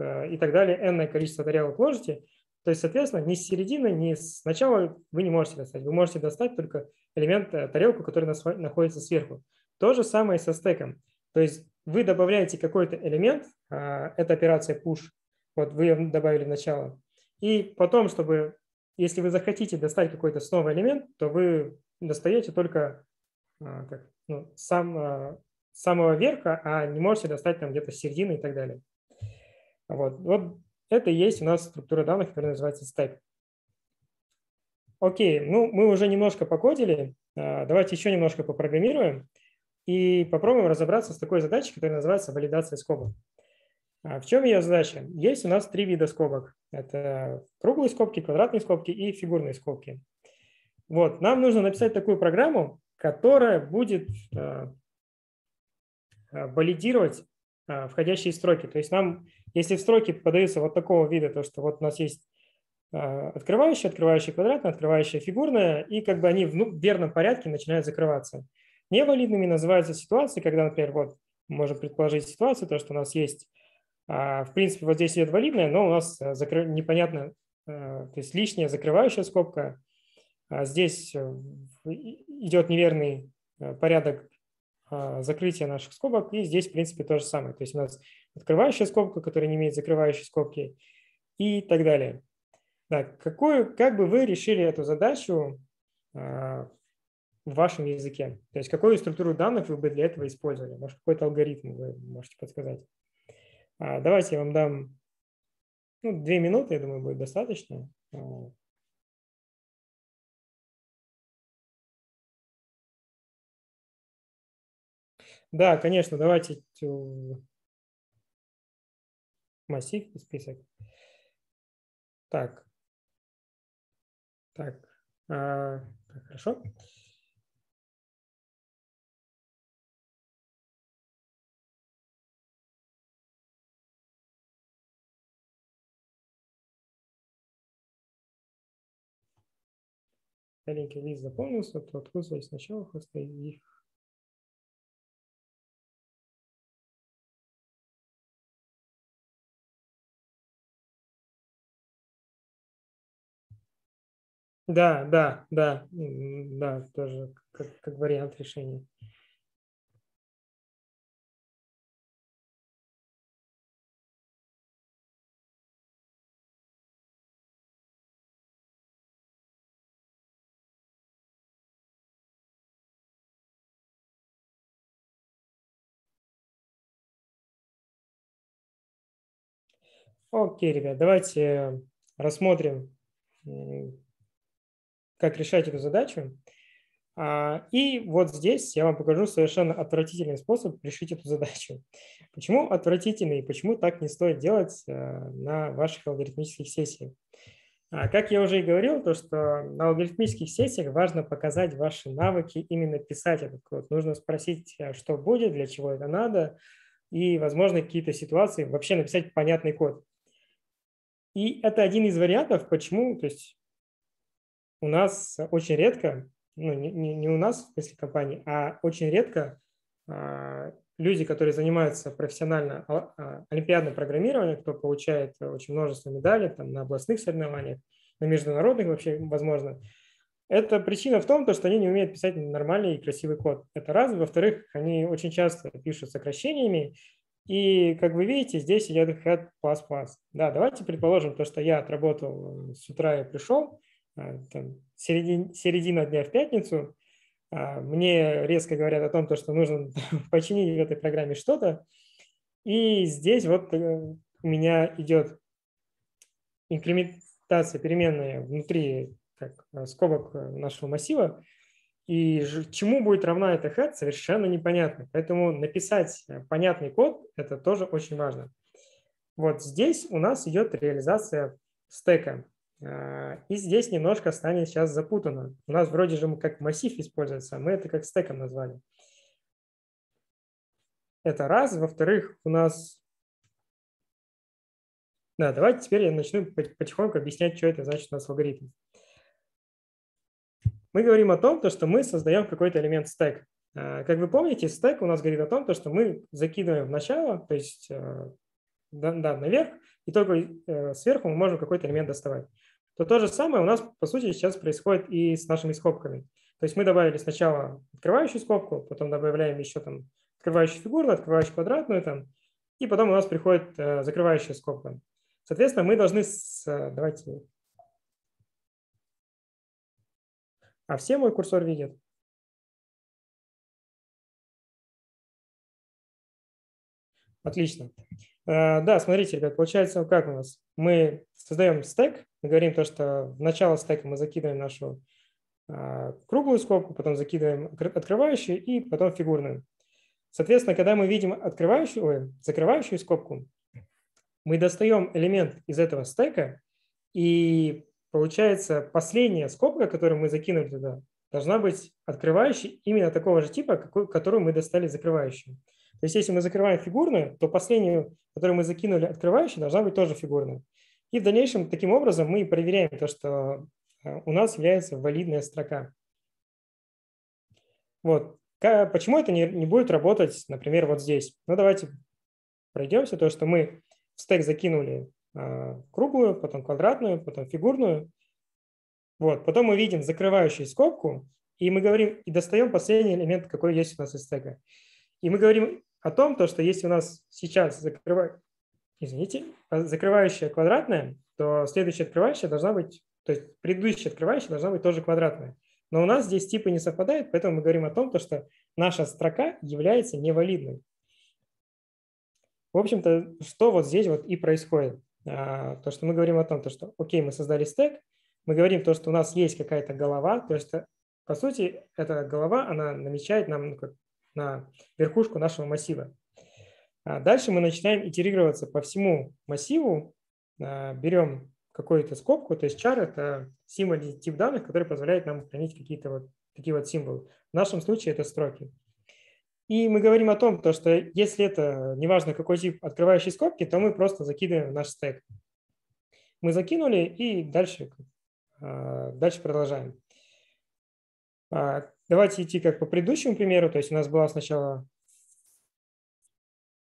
и так далее, энное количество тарелок положите. То есть, соответственно, ни с середины, ни с начала вы не можете достать. Вы можете достать только элемент, тарелку, который находится сверху. То же самое и со стэком. То есть вы добавляете какой-то элемент, это операция push, вот вы ее добавили в начало. И потом, чтобы, если вы захотите достать какой-то снова элемент, то вы достаете только как, ну, сам, самого верха, а не можете достать там где-то с середины и так далее. Вот. Вот. Это и есть у нас структура данных, которая называется стэк. Окей, ну мы уже немножко покодили. Давайте еще немножко попрограммируем и попробуем разобраться с такой задачей, которая называется валидация скобок. В чем ее задача? Есть у нас три вида скобок. Это круглые скобки, квадратные скобки и фигурные скобки. Вот, нам нужно написать такую программу, которая будет валидировать входящие строки. То есть нам, если в строке подаются вот такого вида, то что вот у нас есть открывающая, открывающая квадратная, открывающая фигурная, и как бы они в верном порядке начинают закрываться. Невалидными называются ситуации, когда, например, вот можем предположить ситуацию, то что у нас есть, в принципе, вот здесь идет валидная, но у нас закры... непонятно, то есть лишняя закрывающая скобка, здесь идет неверный порядок закрытие наших скобок, и здесь, в принципе, то же самое. То есть у нас открывающая скобка, которая не имеет закрывающей скобки и так далее. Так, какую, как бы вы решили эту задачу э, в вашем языке? То есть какую структуру данных вы бы для этого использовали? Может, какой-то алгоритм вы можете подсказать? А, давайте я вам дам ну, две минуты, я думаю, будет достаточно. Да, конечно, давайте массив и список. Так, так, а, хорошо. Маленький лист заполнился, то откусывай сначала хоста их. Да, да, да, да, тоже как, как вариант решения. Окей, ребят, давайте рассмотрим, как решать эту задачу. И вот здесь я вам покажу совершенно отвратительный способ решить эту задачу. Почему отвратительный и почему так не стоит делать на ваших алгоритмических сессиях? Как я уже и говорил, то что на алгоритмических сессиях важно показать ваши навыки именно писать этот код. Нужно спросить, что будет, для чего это надо, и, возможно, какие-то ситуации вообще написать понятный код. И это один из вариантов, почему, то есть, у нас очень редко, ну не, не у нас, в смысле компании, а очень редко а, люди, которые занимаются профессионально а, а, олимпиадным программированием, кто получает очень множество медалей там, на областных соревнованиях, на международных вообще возможно, это причина в том, то, что они не умеют писать нормальный и красивый код. Это раз. Во-вторых, они очень часто пишут сокращениями. И, как вы видите, здесь идет head plus plus. Да, давайте предположим, то, что я отработал с утра и пришел, там, середин, середина дня в пятницу, мне резко говорят о том, что нужно починить в этой программе что-то. И здесь вот у меня идет инкрементация переменной внутри так, скобок нашего массива. И чему будет равна эта head, совершенно непонятно. Поэтому написать понятный код – это тоже очень важно. Вот здесь у нас идет реализация стека. И здесь немножко станет сейчас запутанно. У нас вроде же как массив используется, а мы это как стеком назвали. Это раз. Во-вторых, у нас… Да, давайте теперь я начну потихоньку объяснять, что это значит у нас в алгоритме. Мы говорим о том, что мы создаем какой-то элемент стэк. Как вы помните, стэк у нас говорит о том, что мы закидываем в начало, то есть да, наверх, и только сверху мы можем какой-то элемент доставать. То то же самое у нас, по сути, сейчас происходит и с нашими скобками. То есть мы добавили сначала открывающую скобку, потом добавляем еще там открывающую фигуру, открывающую квадратную, там, и потом у нас приходит закрывающая скобка. Соответственно, мы должны… С... Давайте… А все мой курсор видят? Отлично. Да, смотрите, ребят, получается, как у нас? Мы создаем стэк, мы говорим то, что в начало стэка мы закидываем нашу круглую скобку, потом закидываем открывающую и потом фигурную. Соответственно, когда мы видим открывающую, ой, закрывающую скобку, мы достаем элемент из этого стэка, и получается, последняя скобка, которую мы закинули туда, должна быть открывающей именно такого же типа, которую мы достали закрывающую. То есть, если мы закрываем фигурную, то последнюю, которую мы закинули открывающей, должна быть тоже фигурная. И в дальнейшем таким образом мы проверяем то, что у нас является валидная строка. Вот. Почему это не будет работать, например, вот здесь? Ну, давайте пройдемся, то, что мы в стэк закинули круглую, потом квадратную, потом фигурную. Вот. Потом мы видим закрывающую скобку, и мы говорим, и достаем последний элемент, какой есть у нас из стэка. И мы говорим о том, то, что если у нас сейчас закрыва... Извините, закрывающая квадратная, то следующая открывающая должна быть, то есть предыдущая открывающая должна быть тоже квадратная. Но у нас здесь типы не совпадают, поэтому мы говорим о том, то, что наша строка является невалидной. В общем-то, что вот здесь вот и происходит. То, что мы говорим о том, то, что окей, мы создали стэк, мы говорим то, что у нас есть какая-то голова, то есть, по сути, эта голова, она намечает нам ну, как, на верхушку нашего массива. А дальше мы начинаем итерироваться по всему массиву, а, берем какую-то скобку, то есть char – это символ тип данных, который позволяет нам хранить какие-то вот такие вот символы. В нашем случае это строки. И мы говорим о том, то, что если это, неважно какой тип открывающей скобки, то мы просто закидываем наш стэк. Мы закинули и дальше, дальше продолжаем. Давайте идти как по предыдущему примеру. То есть у нас была сначала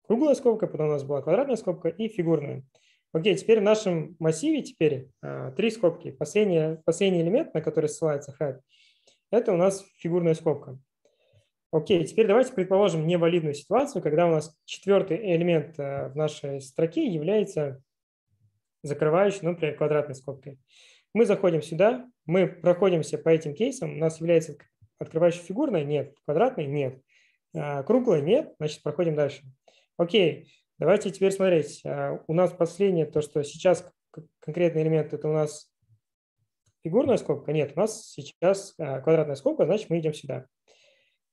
круглая скобка, потом у нас была квадратная скобка и фигурная. Окей, теперь в нашем массиве теперь три скобки. Последний, последний элемент, на который ссылается хэт, это у нас фигурная скобка. Окей, теперь давайте предположим невалидную ситуацию, когда у нас четвертый элемент в нашей строке является закрывающей, ну, например, квадратной скобкой. Мы заходим сюда, мы проходимся по этим кейсам, у нас является открывающая фигурная, нет, квадратная, нет, круглая, нет, значит, проходим дальше. Окей, давайте теперь смотреть. У нас последнее, то, что сейчас конкретный элемент, это у нас фигурная скобка, нет, у нас сейчас квадратная скобка, значит, мы идем сюда.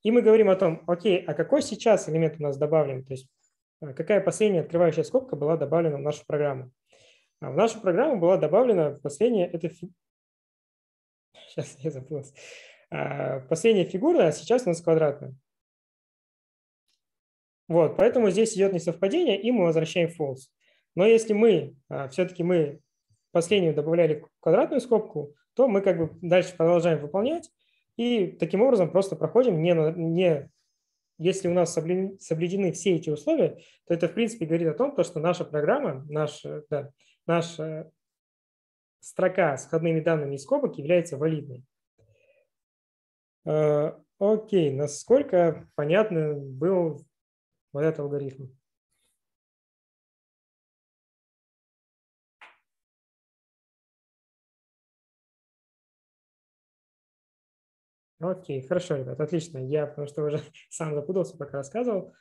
И мы говорим о том, окей, а какой сейчас элемент у нас добавлен, то есть какая последняя открывающая скобка была добавлена в нашу программу. А в нашу программу была добавлена последняя, это фи... сейчас я запутался. А, последняя фигурная, а сейчас у нас квадратная. Вот, поэтому здесь идет несовпадение, и мы возвращаем false. Но если мы, а, все-таки мы последнюю добавляли квадратную скобку, то мы как бы дальше продолжаем выполнять. И таким образом просто проходим, не, не, если у нас соблюдены все эти условия, то это в принципе говорит о том, то, что наша программа, наша, да, наша строка с входными данными и скобок является валидной. Э, окей, насколько понятно был вот этот алгоритм? Окей, хорошо, ребят, отлично. Я, потому что уже сам запутался, пока рассказывал.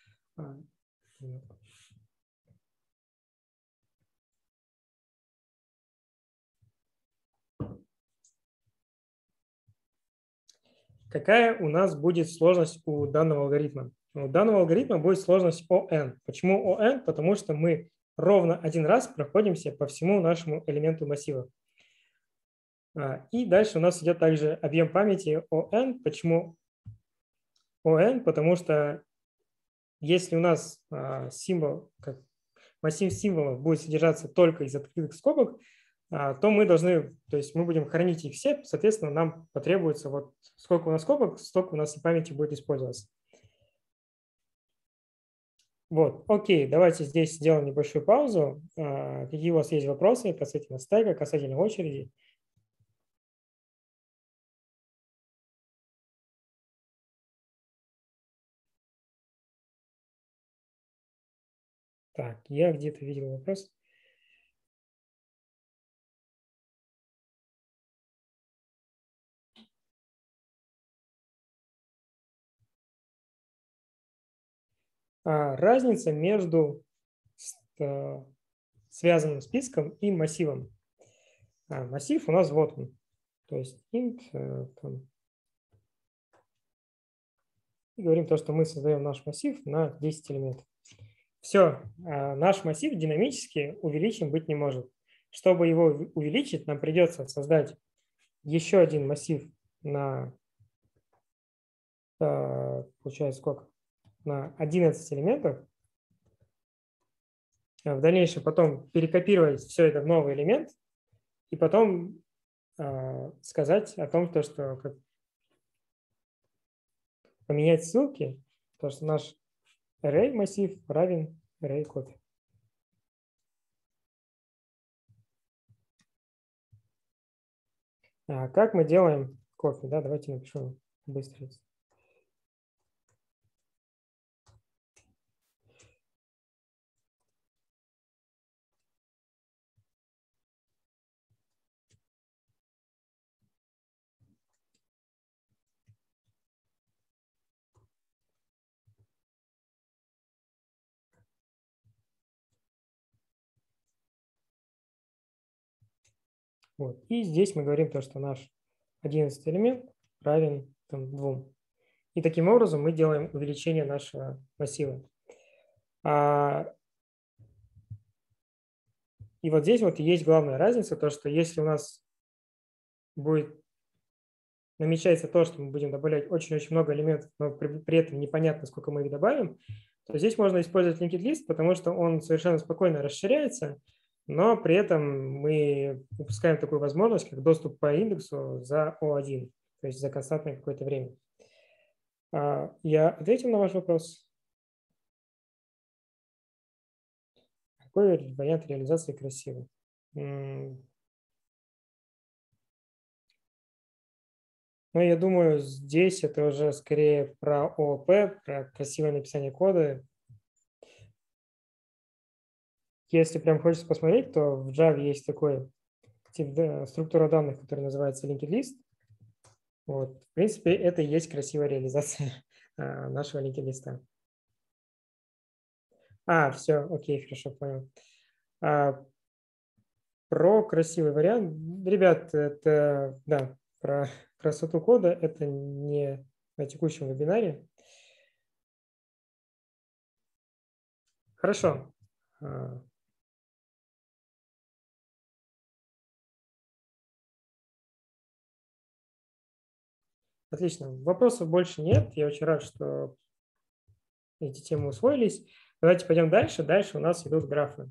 Какая у нас будет сложность у данного алгоритма? У данного алгоритма будет сложность о эн. Почему о эн? Потому что мы ровно один раз проходимся по всему нашему элементу массива. И дальше у нас идет также объем памяти о эн. Почему о эн? Потому что если у нас символ, как массив символов будет содержаться только из открытых скобок, то мы должны, то есть мы будем хранить их все, соответственно, нам потребуется вот сколько у нас скобок, столько у нас и памяти будет использоваться. Вот, окей, давайте здесь сделаем небольшую паузу. Какие у вас есть вопросы касательно стека, касательно очереди? Так, я где-то видел вопрос. А разница между связанным списком и массивом. А массив у нас вот он. То есть int. Там, и говорим то, что мы создаем наш массив на десять элементов. Все, наш массив динамически увеличен быть не может. Чтобы его увеличить, нам придется создать еще один массив на, получается, сколько? На одиннадцать элементов. В дальнейшем потом перекопировать все это в новый элемент и потом сказать о том, что как поменять ссылки, потому что наш array массив равен array код. А как мы делаем кофе? Да, давайте напишу быстро. Вот. И здесь мы говорим то, что наш одиннадцатый элемент равен там, двум. И таким образом мы делаем увеличение нашего массива. А... И вот здесь вот есть главная разница, то что если у нас будет намечается то, что мы будем добавлять очень-очень много элементов, но при, при этом непонятно, сколько мы их добавим, то здесь можно использовать linked list, потому что он совершенно спокойно расширяется. Но при этом мы упускаем такую возможность, как доступ по индексу за о один, то есть за константное какое-то время. Я ответил на ваш вопрос. Какой вариант реализации красивый? Но я думаю, здесь это уже скорее про о о пэ, про красивое написание кода. Если прям хочется посмотреть, то в Java есть такой тип, да, структура данных, которая называется linked list. Вот. В принципе, это и есть красивая реализация нашего linked листа. А, все, окей, хорошо, понял. А, про красивый вариант. Ребят, это, да, про красоту кода это не на текущем вебинаре. Хорошо. Отлично. Вопросов больше нет. Я очень рад, что эти темы усвоились. Давайте пойдем дальше. Дальше у нас идут графы.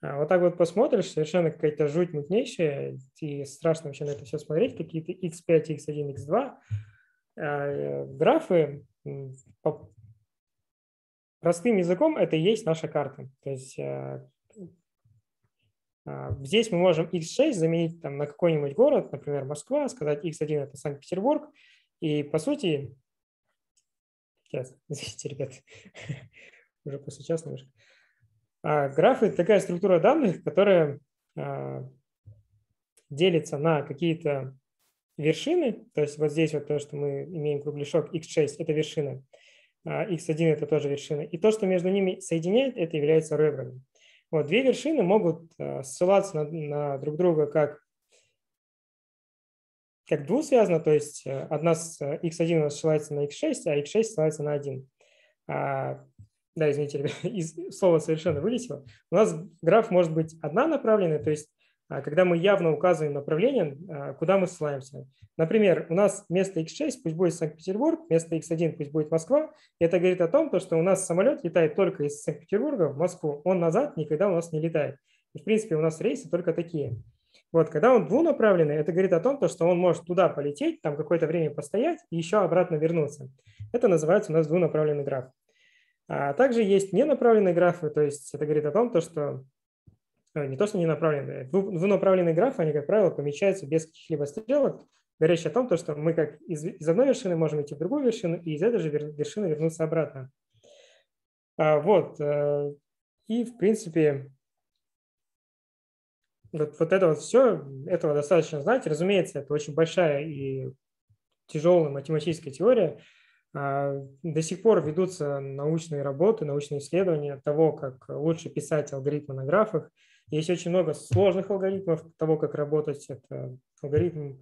Вот так вот посмотришь, совершенно какая-то жуть мутнейшая, и страшно вообще на это все смотреть. Какие-то икс пять, икс один, икс два. Графы простым языком это и есть наша карта. То есть здесь мы можем икс шесть заменить там, на какой-нибудь город, например, Москва, сказать икс один это Санкт-Петербург. И по сути, сейчас, извините, ребят, уже после часа немножко. А, графы – это такая структура данных, которая а, делится на какие-то вершины. То есть вот здесь вот то, что мы имеем кругляшок икс шесть – это вершина, а икс один – это тоже вершина. И то, что между ними соединяет, это является ребрами. Вот две вершины могут а, ссылаться на, на друг друга как как двусвязано, то есть одна с икс один у нас ссылается на икс шесть, а икс шесть ссылается на один. да, извините, ребят, из слова совершенно вылетело. У нас граф может быть однонаправленный, то есть когда мы явно указываем направление, куда мы ссылаемся. Например, у нас вместо икс шесть пусть будет Санкт-Петербург, вместо икс один пусть будет Москва. Это говорит о том, что у нас самолет летает только из Санкт-Петербурга в Москву. Он назад никогда у нас не летает. И, в принципе, у нас рейсы только такие. Вот, когда он двунаправленный, это говорит о том, что он может туда полететь, там какое-то время постоять и еще обратно вернуться. Это называется у нас двунаправленный граф. А также есть ненаправленные графы, то есть это говорит о том, что не то, что не направленные. Двунаправленные графы, они, как правило, помечаются без каких-либо стрелок, говорящие о том, что мы как из, из одной вершины можем идти в другую вершину и из этой же вершины вернуться обратно. А, вот. И, в принципе, вот, вот это вот все, этого достаточно знать. Разумеется, это очень большая и тяжелая математическая теория. До сих пор ведутся научные работы, научные исследования того, как лучше писать алгоритмы на графах. Есть очень много сложных алгоритмов того, как работать. Это алгоритм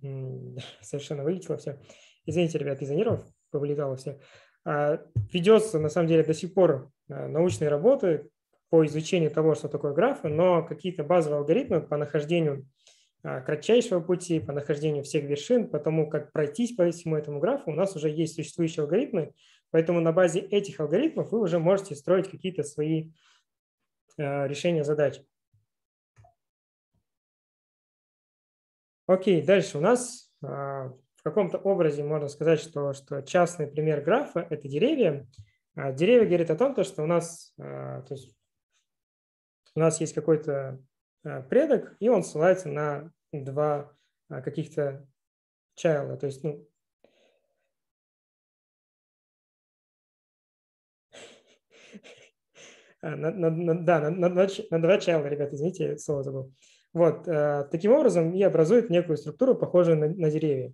совершенно вылетело все. Извините, ребят, из-за нервов повылетало все. Ведется, на самом деле, до сих пор научные работы по изучению того, что такое графы, но какие-то базовые алгоритмы по нахождению кратчайшего пути, по нахождению всех вершин, по тому, как пройтись по всему этому графу, у нас уже есть существующие алгоритмы, поэтому на базе этих алгоритмов вы уже можете строить какие-то свои э, решения задач. Окей, дальше у нас э, в каком-то образе можно сказать, что, что частный пример графа – это деревья. А деревья говорят о том, что у нас, э, то есть у нас есть какой-то предок, и он ссылается на два каких-то чайлда, то есть, ну, на, на, на, да, на, на, два, на два чайлда, ребята, извините, слово забыл. Вот, таким образом и образует некую структуру, похожую на, на деревья.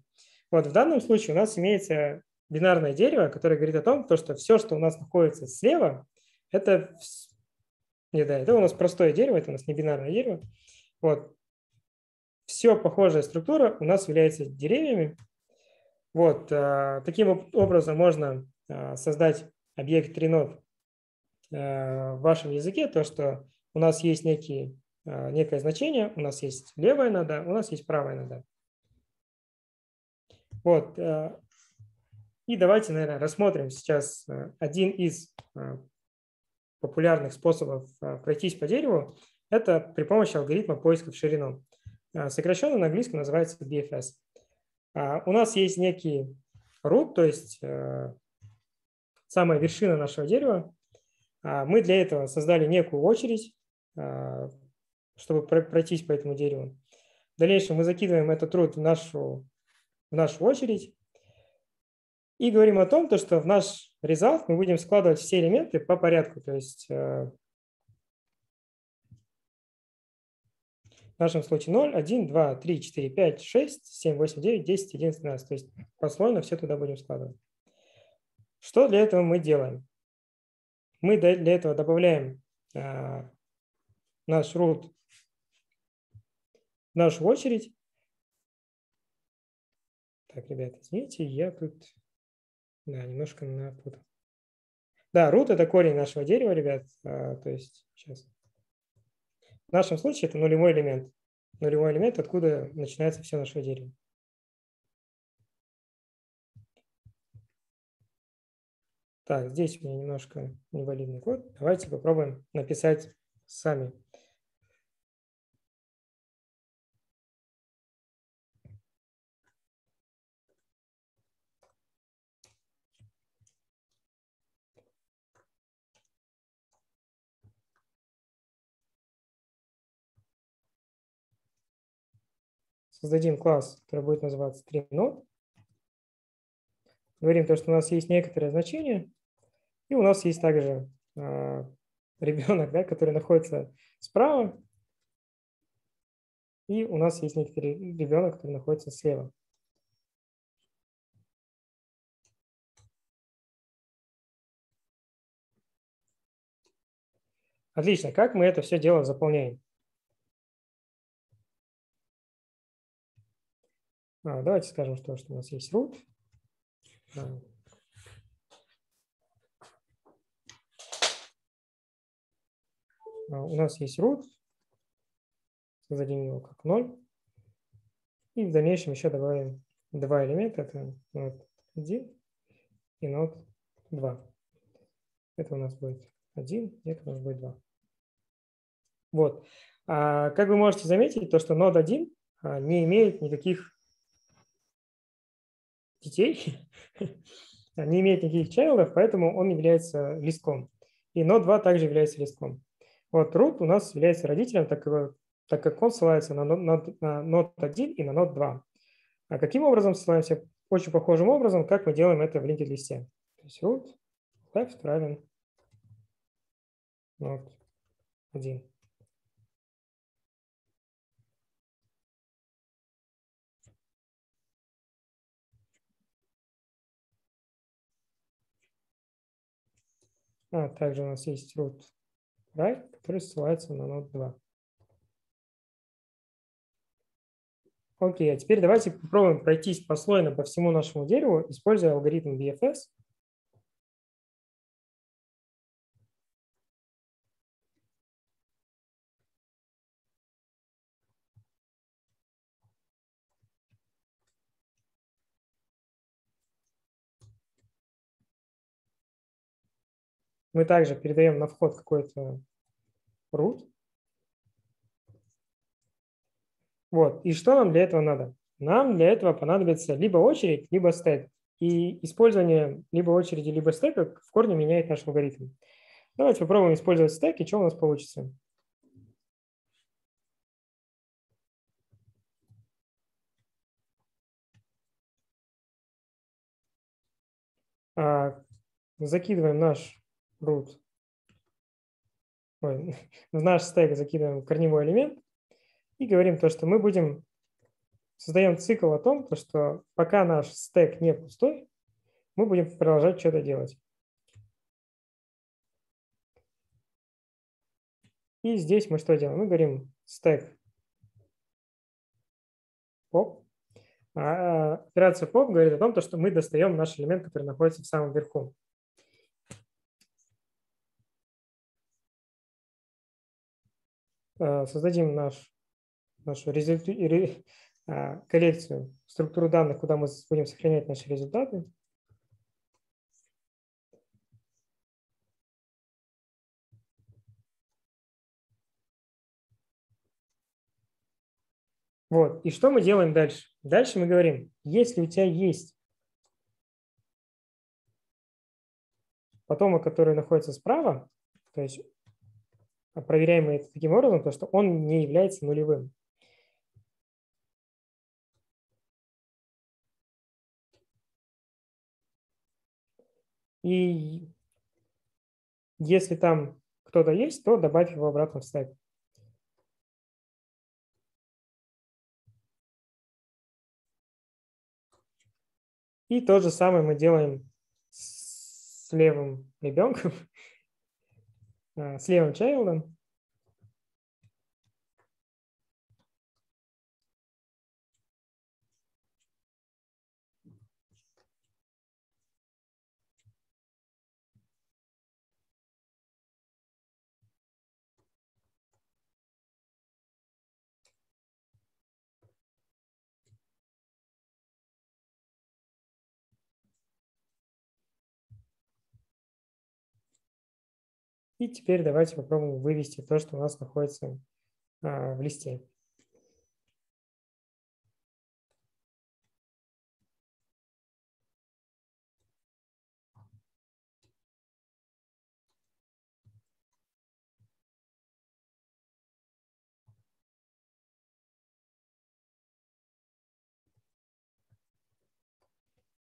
Вот, в данном случае у нас имеется бинарное дерево, которое говорит о том, что все, что у нас находится слева, это все. Не, да, это у нас простое дерево, это у нас не бинарное дерево. Вот. Все похожая структура у нас является деревьями. Вот. Таким образом можно создать объект тринод в вашем языке, то, что у нас есть некие, некое значение, у нас есть левая нода, у нас есть правая нода. Вот. И давайте, наверное, рассмотрим сейчас один из популярных способов пройтись по дереву, это при помощи алгоритма поиска в ширину. Сокращенно на английском называется би эф эс. У нас есть некий root, то есть самая вершина нашего дерева. Мы для этого создали некую очередь, чтобы пройтись по этому дереву. В дальнейшем мы закидываем этот root в нашу, в нашу очередь. И говорим о том, что в наш result мы будем складывать все элементы по порядку. То есть в нашем случае ноль, один, два, три, четыре, пять, шесть, семь, восемь, девять, десять, одиннадцать, двенадцать. То есть послойно все туда будем складывать. Что для этого мы делаем? Мы для этого добавляем наш root в нашу очередь. Так, ребята, извините, я тут... Да, немножко напутал. Да, root – это корень нашего дерева, ребят. А, то есть сейчас. В нашем случае это нулевой элемент. Нулевой элемент, откуда начинается все наше дерево. Так, здесь у меня немножко невалидный код. Давайте попробуем написать сами. Создадим класс, который будет называться TreeNode. Говорим то, что у нас есть некоторое значение. И у нас есть также э, ребенок, да, который находится справа. И у нас есть некоторый ребенок, который находится слева. Отлично. Как мы это все дело заполняем? Давайте скажем, что, что у нас есть root. у нас есть root, зададим его как ноль, и в дальнейшем еще добавим два элемента, это нот один и нот два. Это у нас будет один, и это у нас будет два. Вот. А, как вы можете заметить, то, что нот один не имеет никаких детей, не имеет никаких чайлдов, поэтому он является листком. И нот два также является листком. Вот root у нас является родителем, так, его, так как он ссылается на нот один и на нот два. А каким образом ссылаемся? Очень похожим образом, как мы делаем это в linked листе. То есть root left равен нот один. А также у нас есть root right, который ссылается на нот два. Окей, а теперь давайте попробуем пройтись послойно по всему нашему дереву, используя алгоритм би эф эс. Мы также передаем на вход какой-то root. Вот. И что нам для этого надо? Нам для этого понадобится либо очередь, либо стэк. И использование либо очереди, либо стэка в корне меняет наш алгоритм. Давайте попробуем использовать стэк, и что у нас получится. А, закидываем наш root. Ой, в наш стэк закидываем корневой элемент и говорим то, что мы будем создаем цикл о том, то, что пока наш стэк не пустой, мы будем продолжать что-то делать. И здесь мы что делаем? Мы говорим стэк pop. А операция pop говорит о том, то, что мы достаем наш элемент, который находится в самом верху. Создадим наш, нашу результ... коллекцию, структуру данных, куда мы будем сохранять наши результаты. Вот. И что мы делаем дальше? Дальше мы говорим, если у тебя есть потомок, который находится справа, то есть проверяем мы это таким образом, то, что он не является нулевым. И если там кто-то есть, то добавь его обратно в стэк. И то же самое мы делаем с левым ребенком. С левым чайлдом. И теперь давайте попробуем вывести то, что у нас находится а, в листе.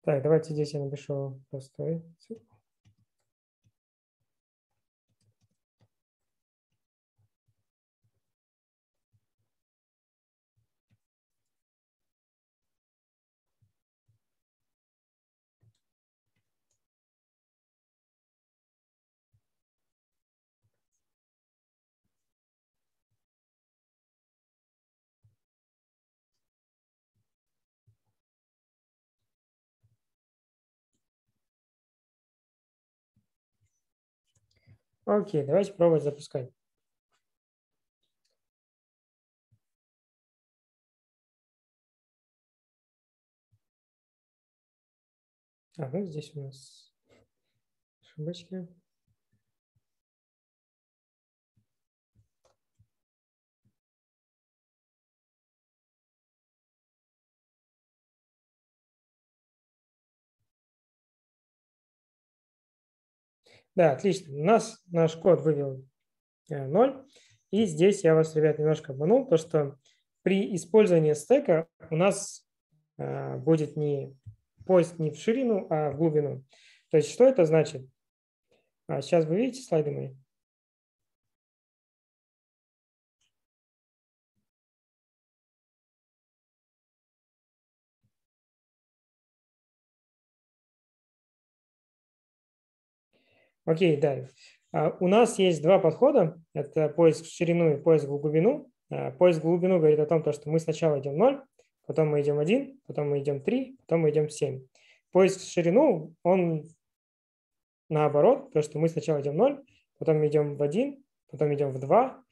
Так, давайте здесь я напишу простой цикл. Окей, давайте пробовать запускать. Ага, здесь у нас ошибочки. Да, отлично. У нас наш код вывел ноль. И здесь я вас, ребят, немножко обманул, потому что при использовании стека у нас э, будет не поиск не в ширину, а в глубину. То есть что это значит? А сейчас вы видите слайды мои? Окей, да. Uh, у нас есть два подхода. Это поиск в ширину и поиск в глубину. Uh, поиск в глубину говорит о том, что мы сначала идем ноль, потом мы идем один, потом мы идем три, потом мы идем семь. Поиск в ширину, он наоборот, то, что мы сначала идем ноль, потом идем в один, потом идем в два,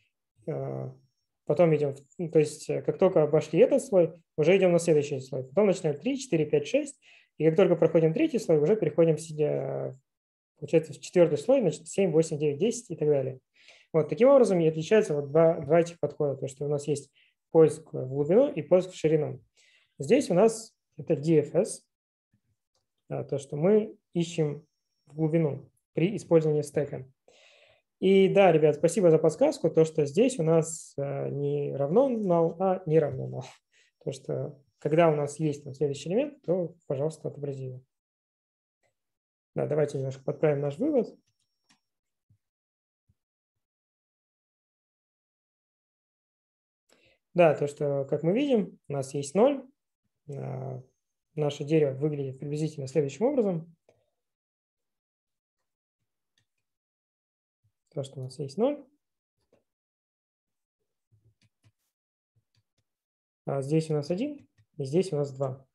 uh, потом идем, в, то есть как только обошли этот слой, уже идем на следующий слой. Потом начинаем три, четыре, пять, шесть, и как только проходим третий слой, уже переходим сидя... Получается, в четвертый слой, значит, семь, восемь, девять, десять и так далее. Вот таким образом и отличаются вот два, два этих подхода, потому что у нас есть поиск в глубину и поиск в ширину. Здесь у нас это ди эф эс, да, то, что мы ищем в глубину при использовании стека. И да, ребят, спасибо за подсказку, то, что здесь у нас не равно null, а не равно null. То, что когда у нас есть там следующий элемент, то, пожалуйста, отобрази его. Да, давайте немножко подправим наш вывод. Да, то, что, как мы видим, у нас есть ноль. Наше дерево выглядит приблизительно следующим образом. То, что у нас есть ноль. А здесь у нас один, и здесь у нас два.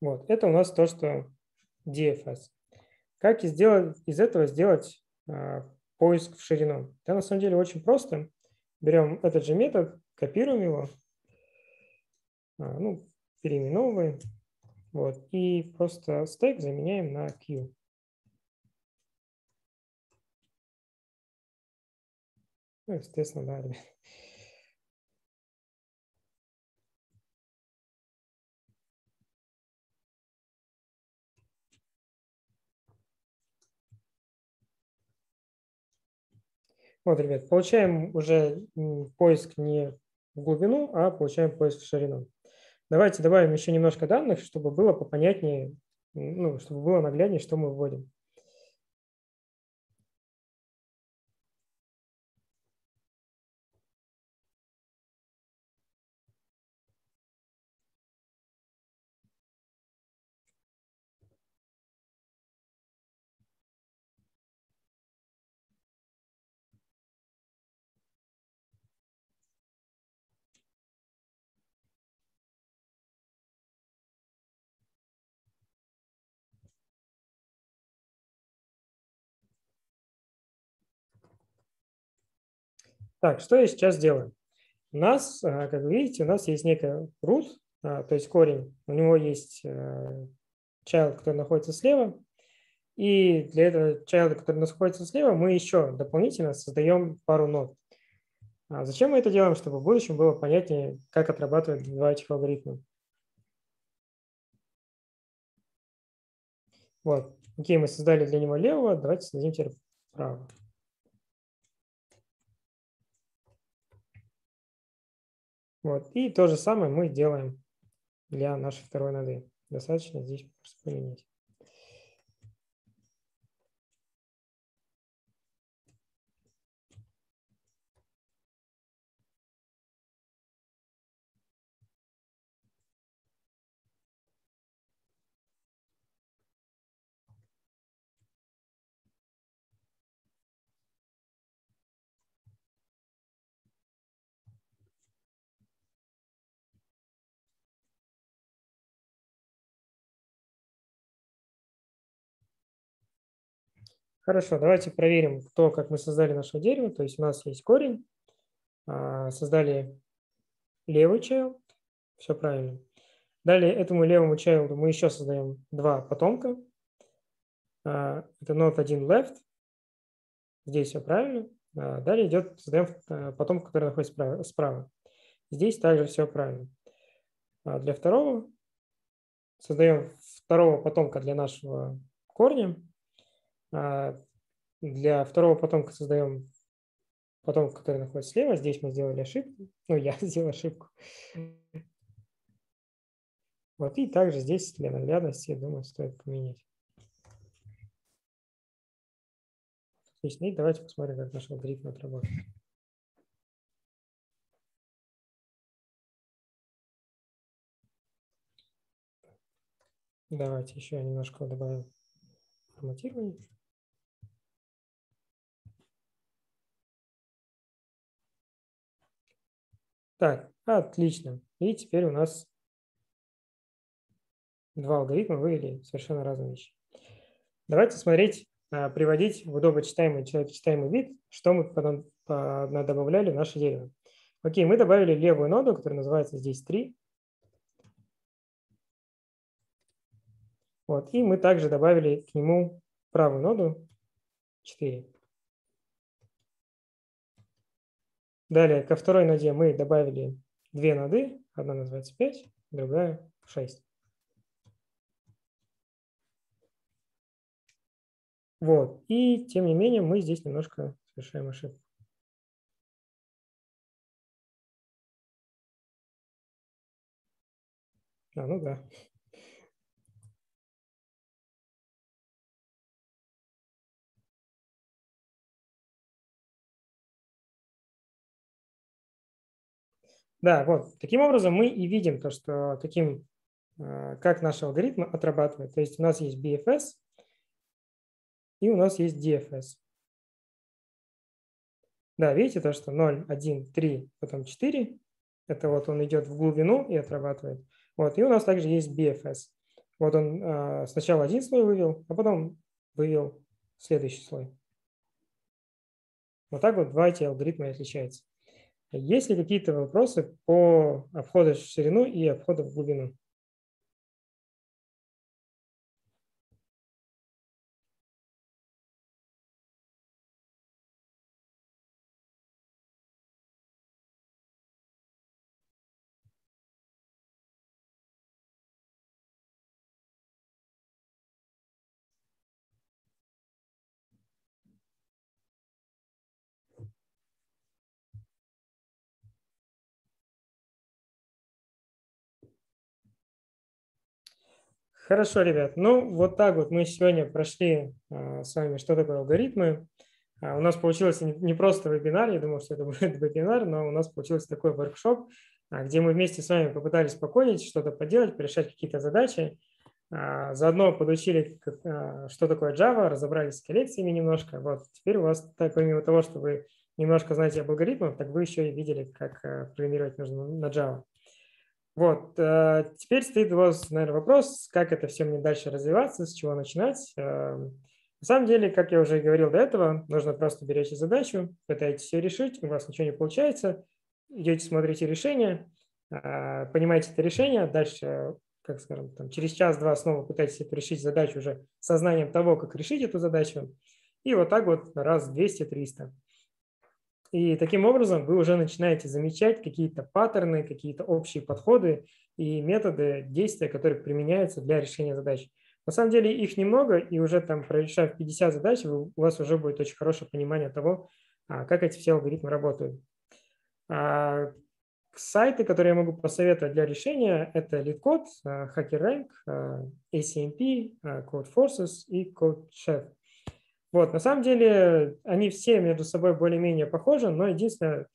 Вот, это у нас то, что ди эф эс. Как и сделать, из этого сделать э, поиск в ширину? Это на самом деле очень просто. Берем этот же метод, копируем его, э, ну, переименовываем, вот, и просто стек заменяем на Q. Ну, естественно, да, ребят. Вот, ребят, получаем уже поиск не в глубину, а получаем поиск в ширину. Давайте добавим еще немножко данных, чтобы было попонятнее, ну, чтобы было нагляднее, что мы вводим. Так, что я сейчас делаю? У нас, как вы видите, у нас есть некая root, то есть корень. У него есть child, который находится слева. И для этого child, который находится слева, мы еще дополнительно создаем пару нод. А зачем мы это делаем? Чтобы в будущем было понятнее, как отрабатывать два этих алгоритма. Вот. Окей, мы создали для него левого. Давайте создадим теперь правого. Вот. И то же самое мы делаем для нашей второй ноды. Достаточно здесь поменять. Хорошо, давайте проверим то, как мы создали наше дерево. То есть у нас есть корень, создали левый child, все правильно. Далее этому левому чайлду мы еще создаем два потомка. Это not one left. Здесь все правильно. Далее идет, создаем потомка, который находится справа. Здесь также все правильно. Для второго создаем второго потомка для нашего корня. Для второго потомка создаем потомка, который находится слева. Здесь мы сделали ошибку. Ну, я сделал ошибку. Вот, и также здесь для наглядности, я думаю, стоит поменять. Отлично. И давайте посмотрим, как наш алгоритм отработает. Давайте еще немножко добавим форматирование. Так, отлично. И теперь у нас два алгоритма вывели совершенно разные вещи. Давайте смотреть, приводить в удобочитаемый, человекочитаемый вид, что мы потом добавляли в наше дерево. Окей, мы добавили левую ноду, которая называется здесь три. Вот, и мы также добавили к нему правую ноду четыре. Далее ко второй ноде мы добавили две ноды. Одна называется пять, другая шесть. Вот. И тем не менее мы здесь немножко совершаем ошибку. А, ну да. Да, вот. Таким образом мы и видим то, что каким, как наши алгоритмы отрабатывают. То есть у нас есть би эф эс. И у нас есть ди эф эс. Да, видите то, что ноль, один, три, потом четыре. Это вот он идет в глубину и отрабатывает. Вот, и у нас также есть би эф эс. Вот он а, сначала один слой вывел, а потом вывел следующий слой. Вот так вот два эти алгоритма отличаются. Есть ли какие-то вопросы по обходу в ширину и обходу в глубину? Хорошо, ребят. Ну, вот так вот мы сегодня прошли а, с вами, что такое алгоритмы. А, у нас получился не, не просто вебинар, я думал, что это будет вебинар, но у нас получился такой воркшоп, а, где мы вместе с вами попытались покодить, что-то поделать, порешать какие-то задачи. А, заодно подучили, как, а, что такое Java, разобрались с коллекциями немножко. Вот теперь у вас, так, помимо того, что вы немножко знаете об алгоритмах, так вы еще и видели, как а, программировать нужно на Java. Вот, теперь стоит у вас, наверное, вопрос, как это все мне дальше развиваться, с чего начинать. На самом деле, как я уже говорил до этого, нужно просто беречь задачу, пытаетесь ее решить, у вас ничего не получается, идете, смотрите решение, понимаете это решение, дальше, как скажем, там, через час-два снова пытаетесь решить задачу уже сознанием того, как решить эту задачу, и вот так вот раз двести-триста. И таким образом вы уже начинаете замечать какие-то паттерны, какие-то общие подходы и методы действия, которые применяются для решения задач. На самом деле их немного, и уже там прорешав пятьдесят задач, у вас уже будет очень хорошее понимание того, как эти все алгоритмы работают. Сайты, которые я могу посоветовать для решения, это LeetCode, HackerRank, эй си эм пи, CodeForces и CodeChef. Вот, на самом деле они все между собой более-менее похожи, но единственное,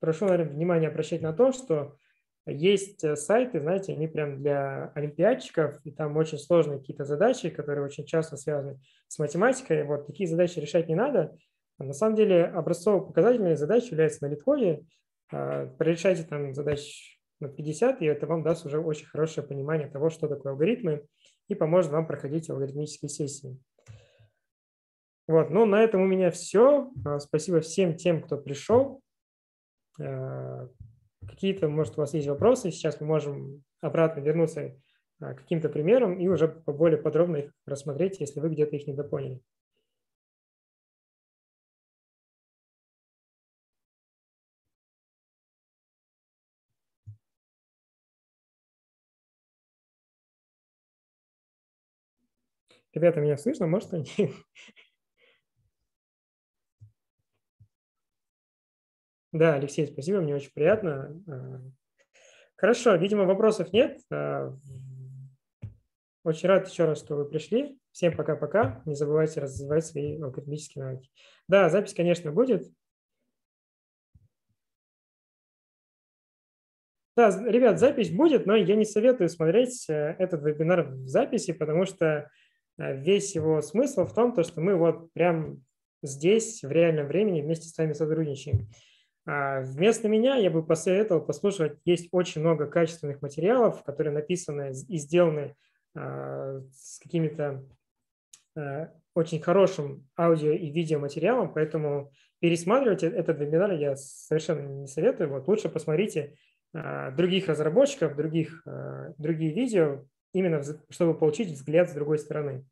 прошу, наверное, внимание обращать на то, что есть сайты, знаете, они прям для олимпиадчиков, и там очень сложные какие-то задачи, которые очень часто связаны с математикой. Вот такие задачи решать не надо. На самом деле образцово-показательные задачи являются на LeetCode. Прорешайте там задач на пятьдесят, и это вам даст уже очень хорошее понимание того, что такое алгоритмы, и поможет вам проходить алгоритмические сессии. Вот, ну на этом у меня все. Спасибо всем тем, кто пришел. какие-то, может, у вас есть вопросы, сейчас мы можем обратно вернуться к каким-то примерам и уже более подробно их рассмотреть, если вы где-то их недопоняли. Ребята, меня слышно? Может, они... Да, Алексей, спасибо, мне очень приятно. Хорошо, видимо, вопросов нет. Очень рад еще раз, что вы пришли. Всем пока-пока. Не забывайте развивать свои алгоритмические навыки. Да, запись, конечно, будет. Да, ребят, запись будет, но я не советую смотреть этот вебинар в записи, потому что весь его смысл в том, что мы вот прям здесь в реальном времени вместе с вами сотрудничаем. Вместо меня я бы посоветовал послушать, есть очень много качественных материалов, которые написаны и сделаны с какими-то очень хорошим аудио и видеоматериалом, поэтому пересматривать этот вебинар я совершенно не советую. Вот лучше посмотрите других разработчиков, других, другие видео, именно чтобы получить взгляд с другой стороны.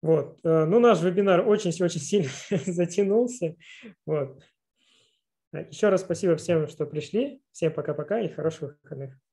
Вот. Ну, наш вебинар очень-очень сильно затянулся. Вот. Еще раз спасибо всем, что пришли. Всем пока-пока и хороших выходных.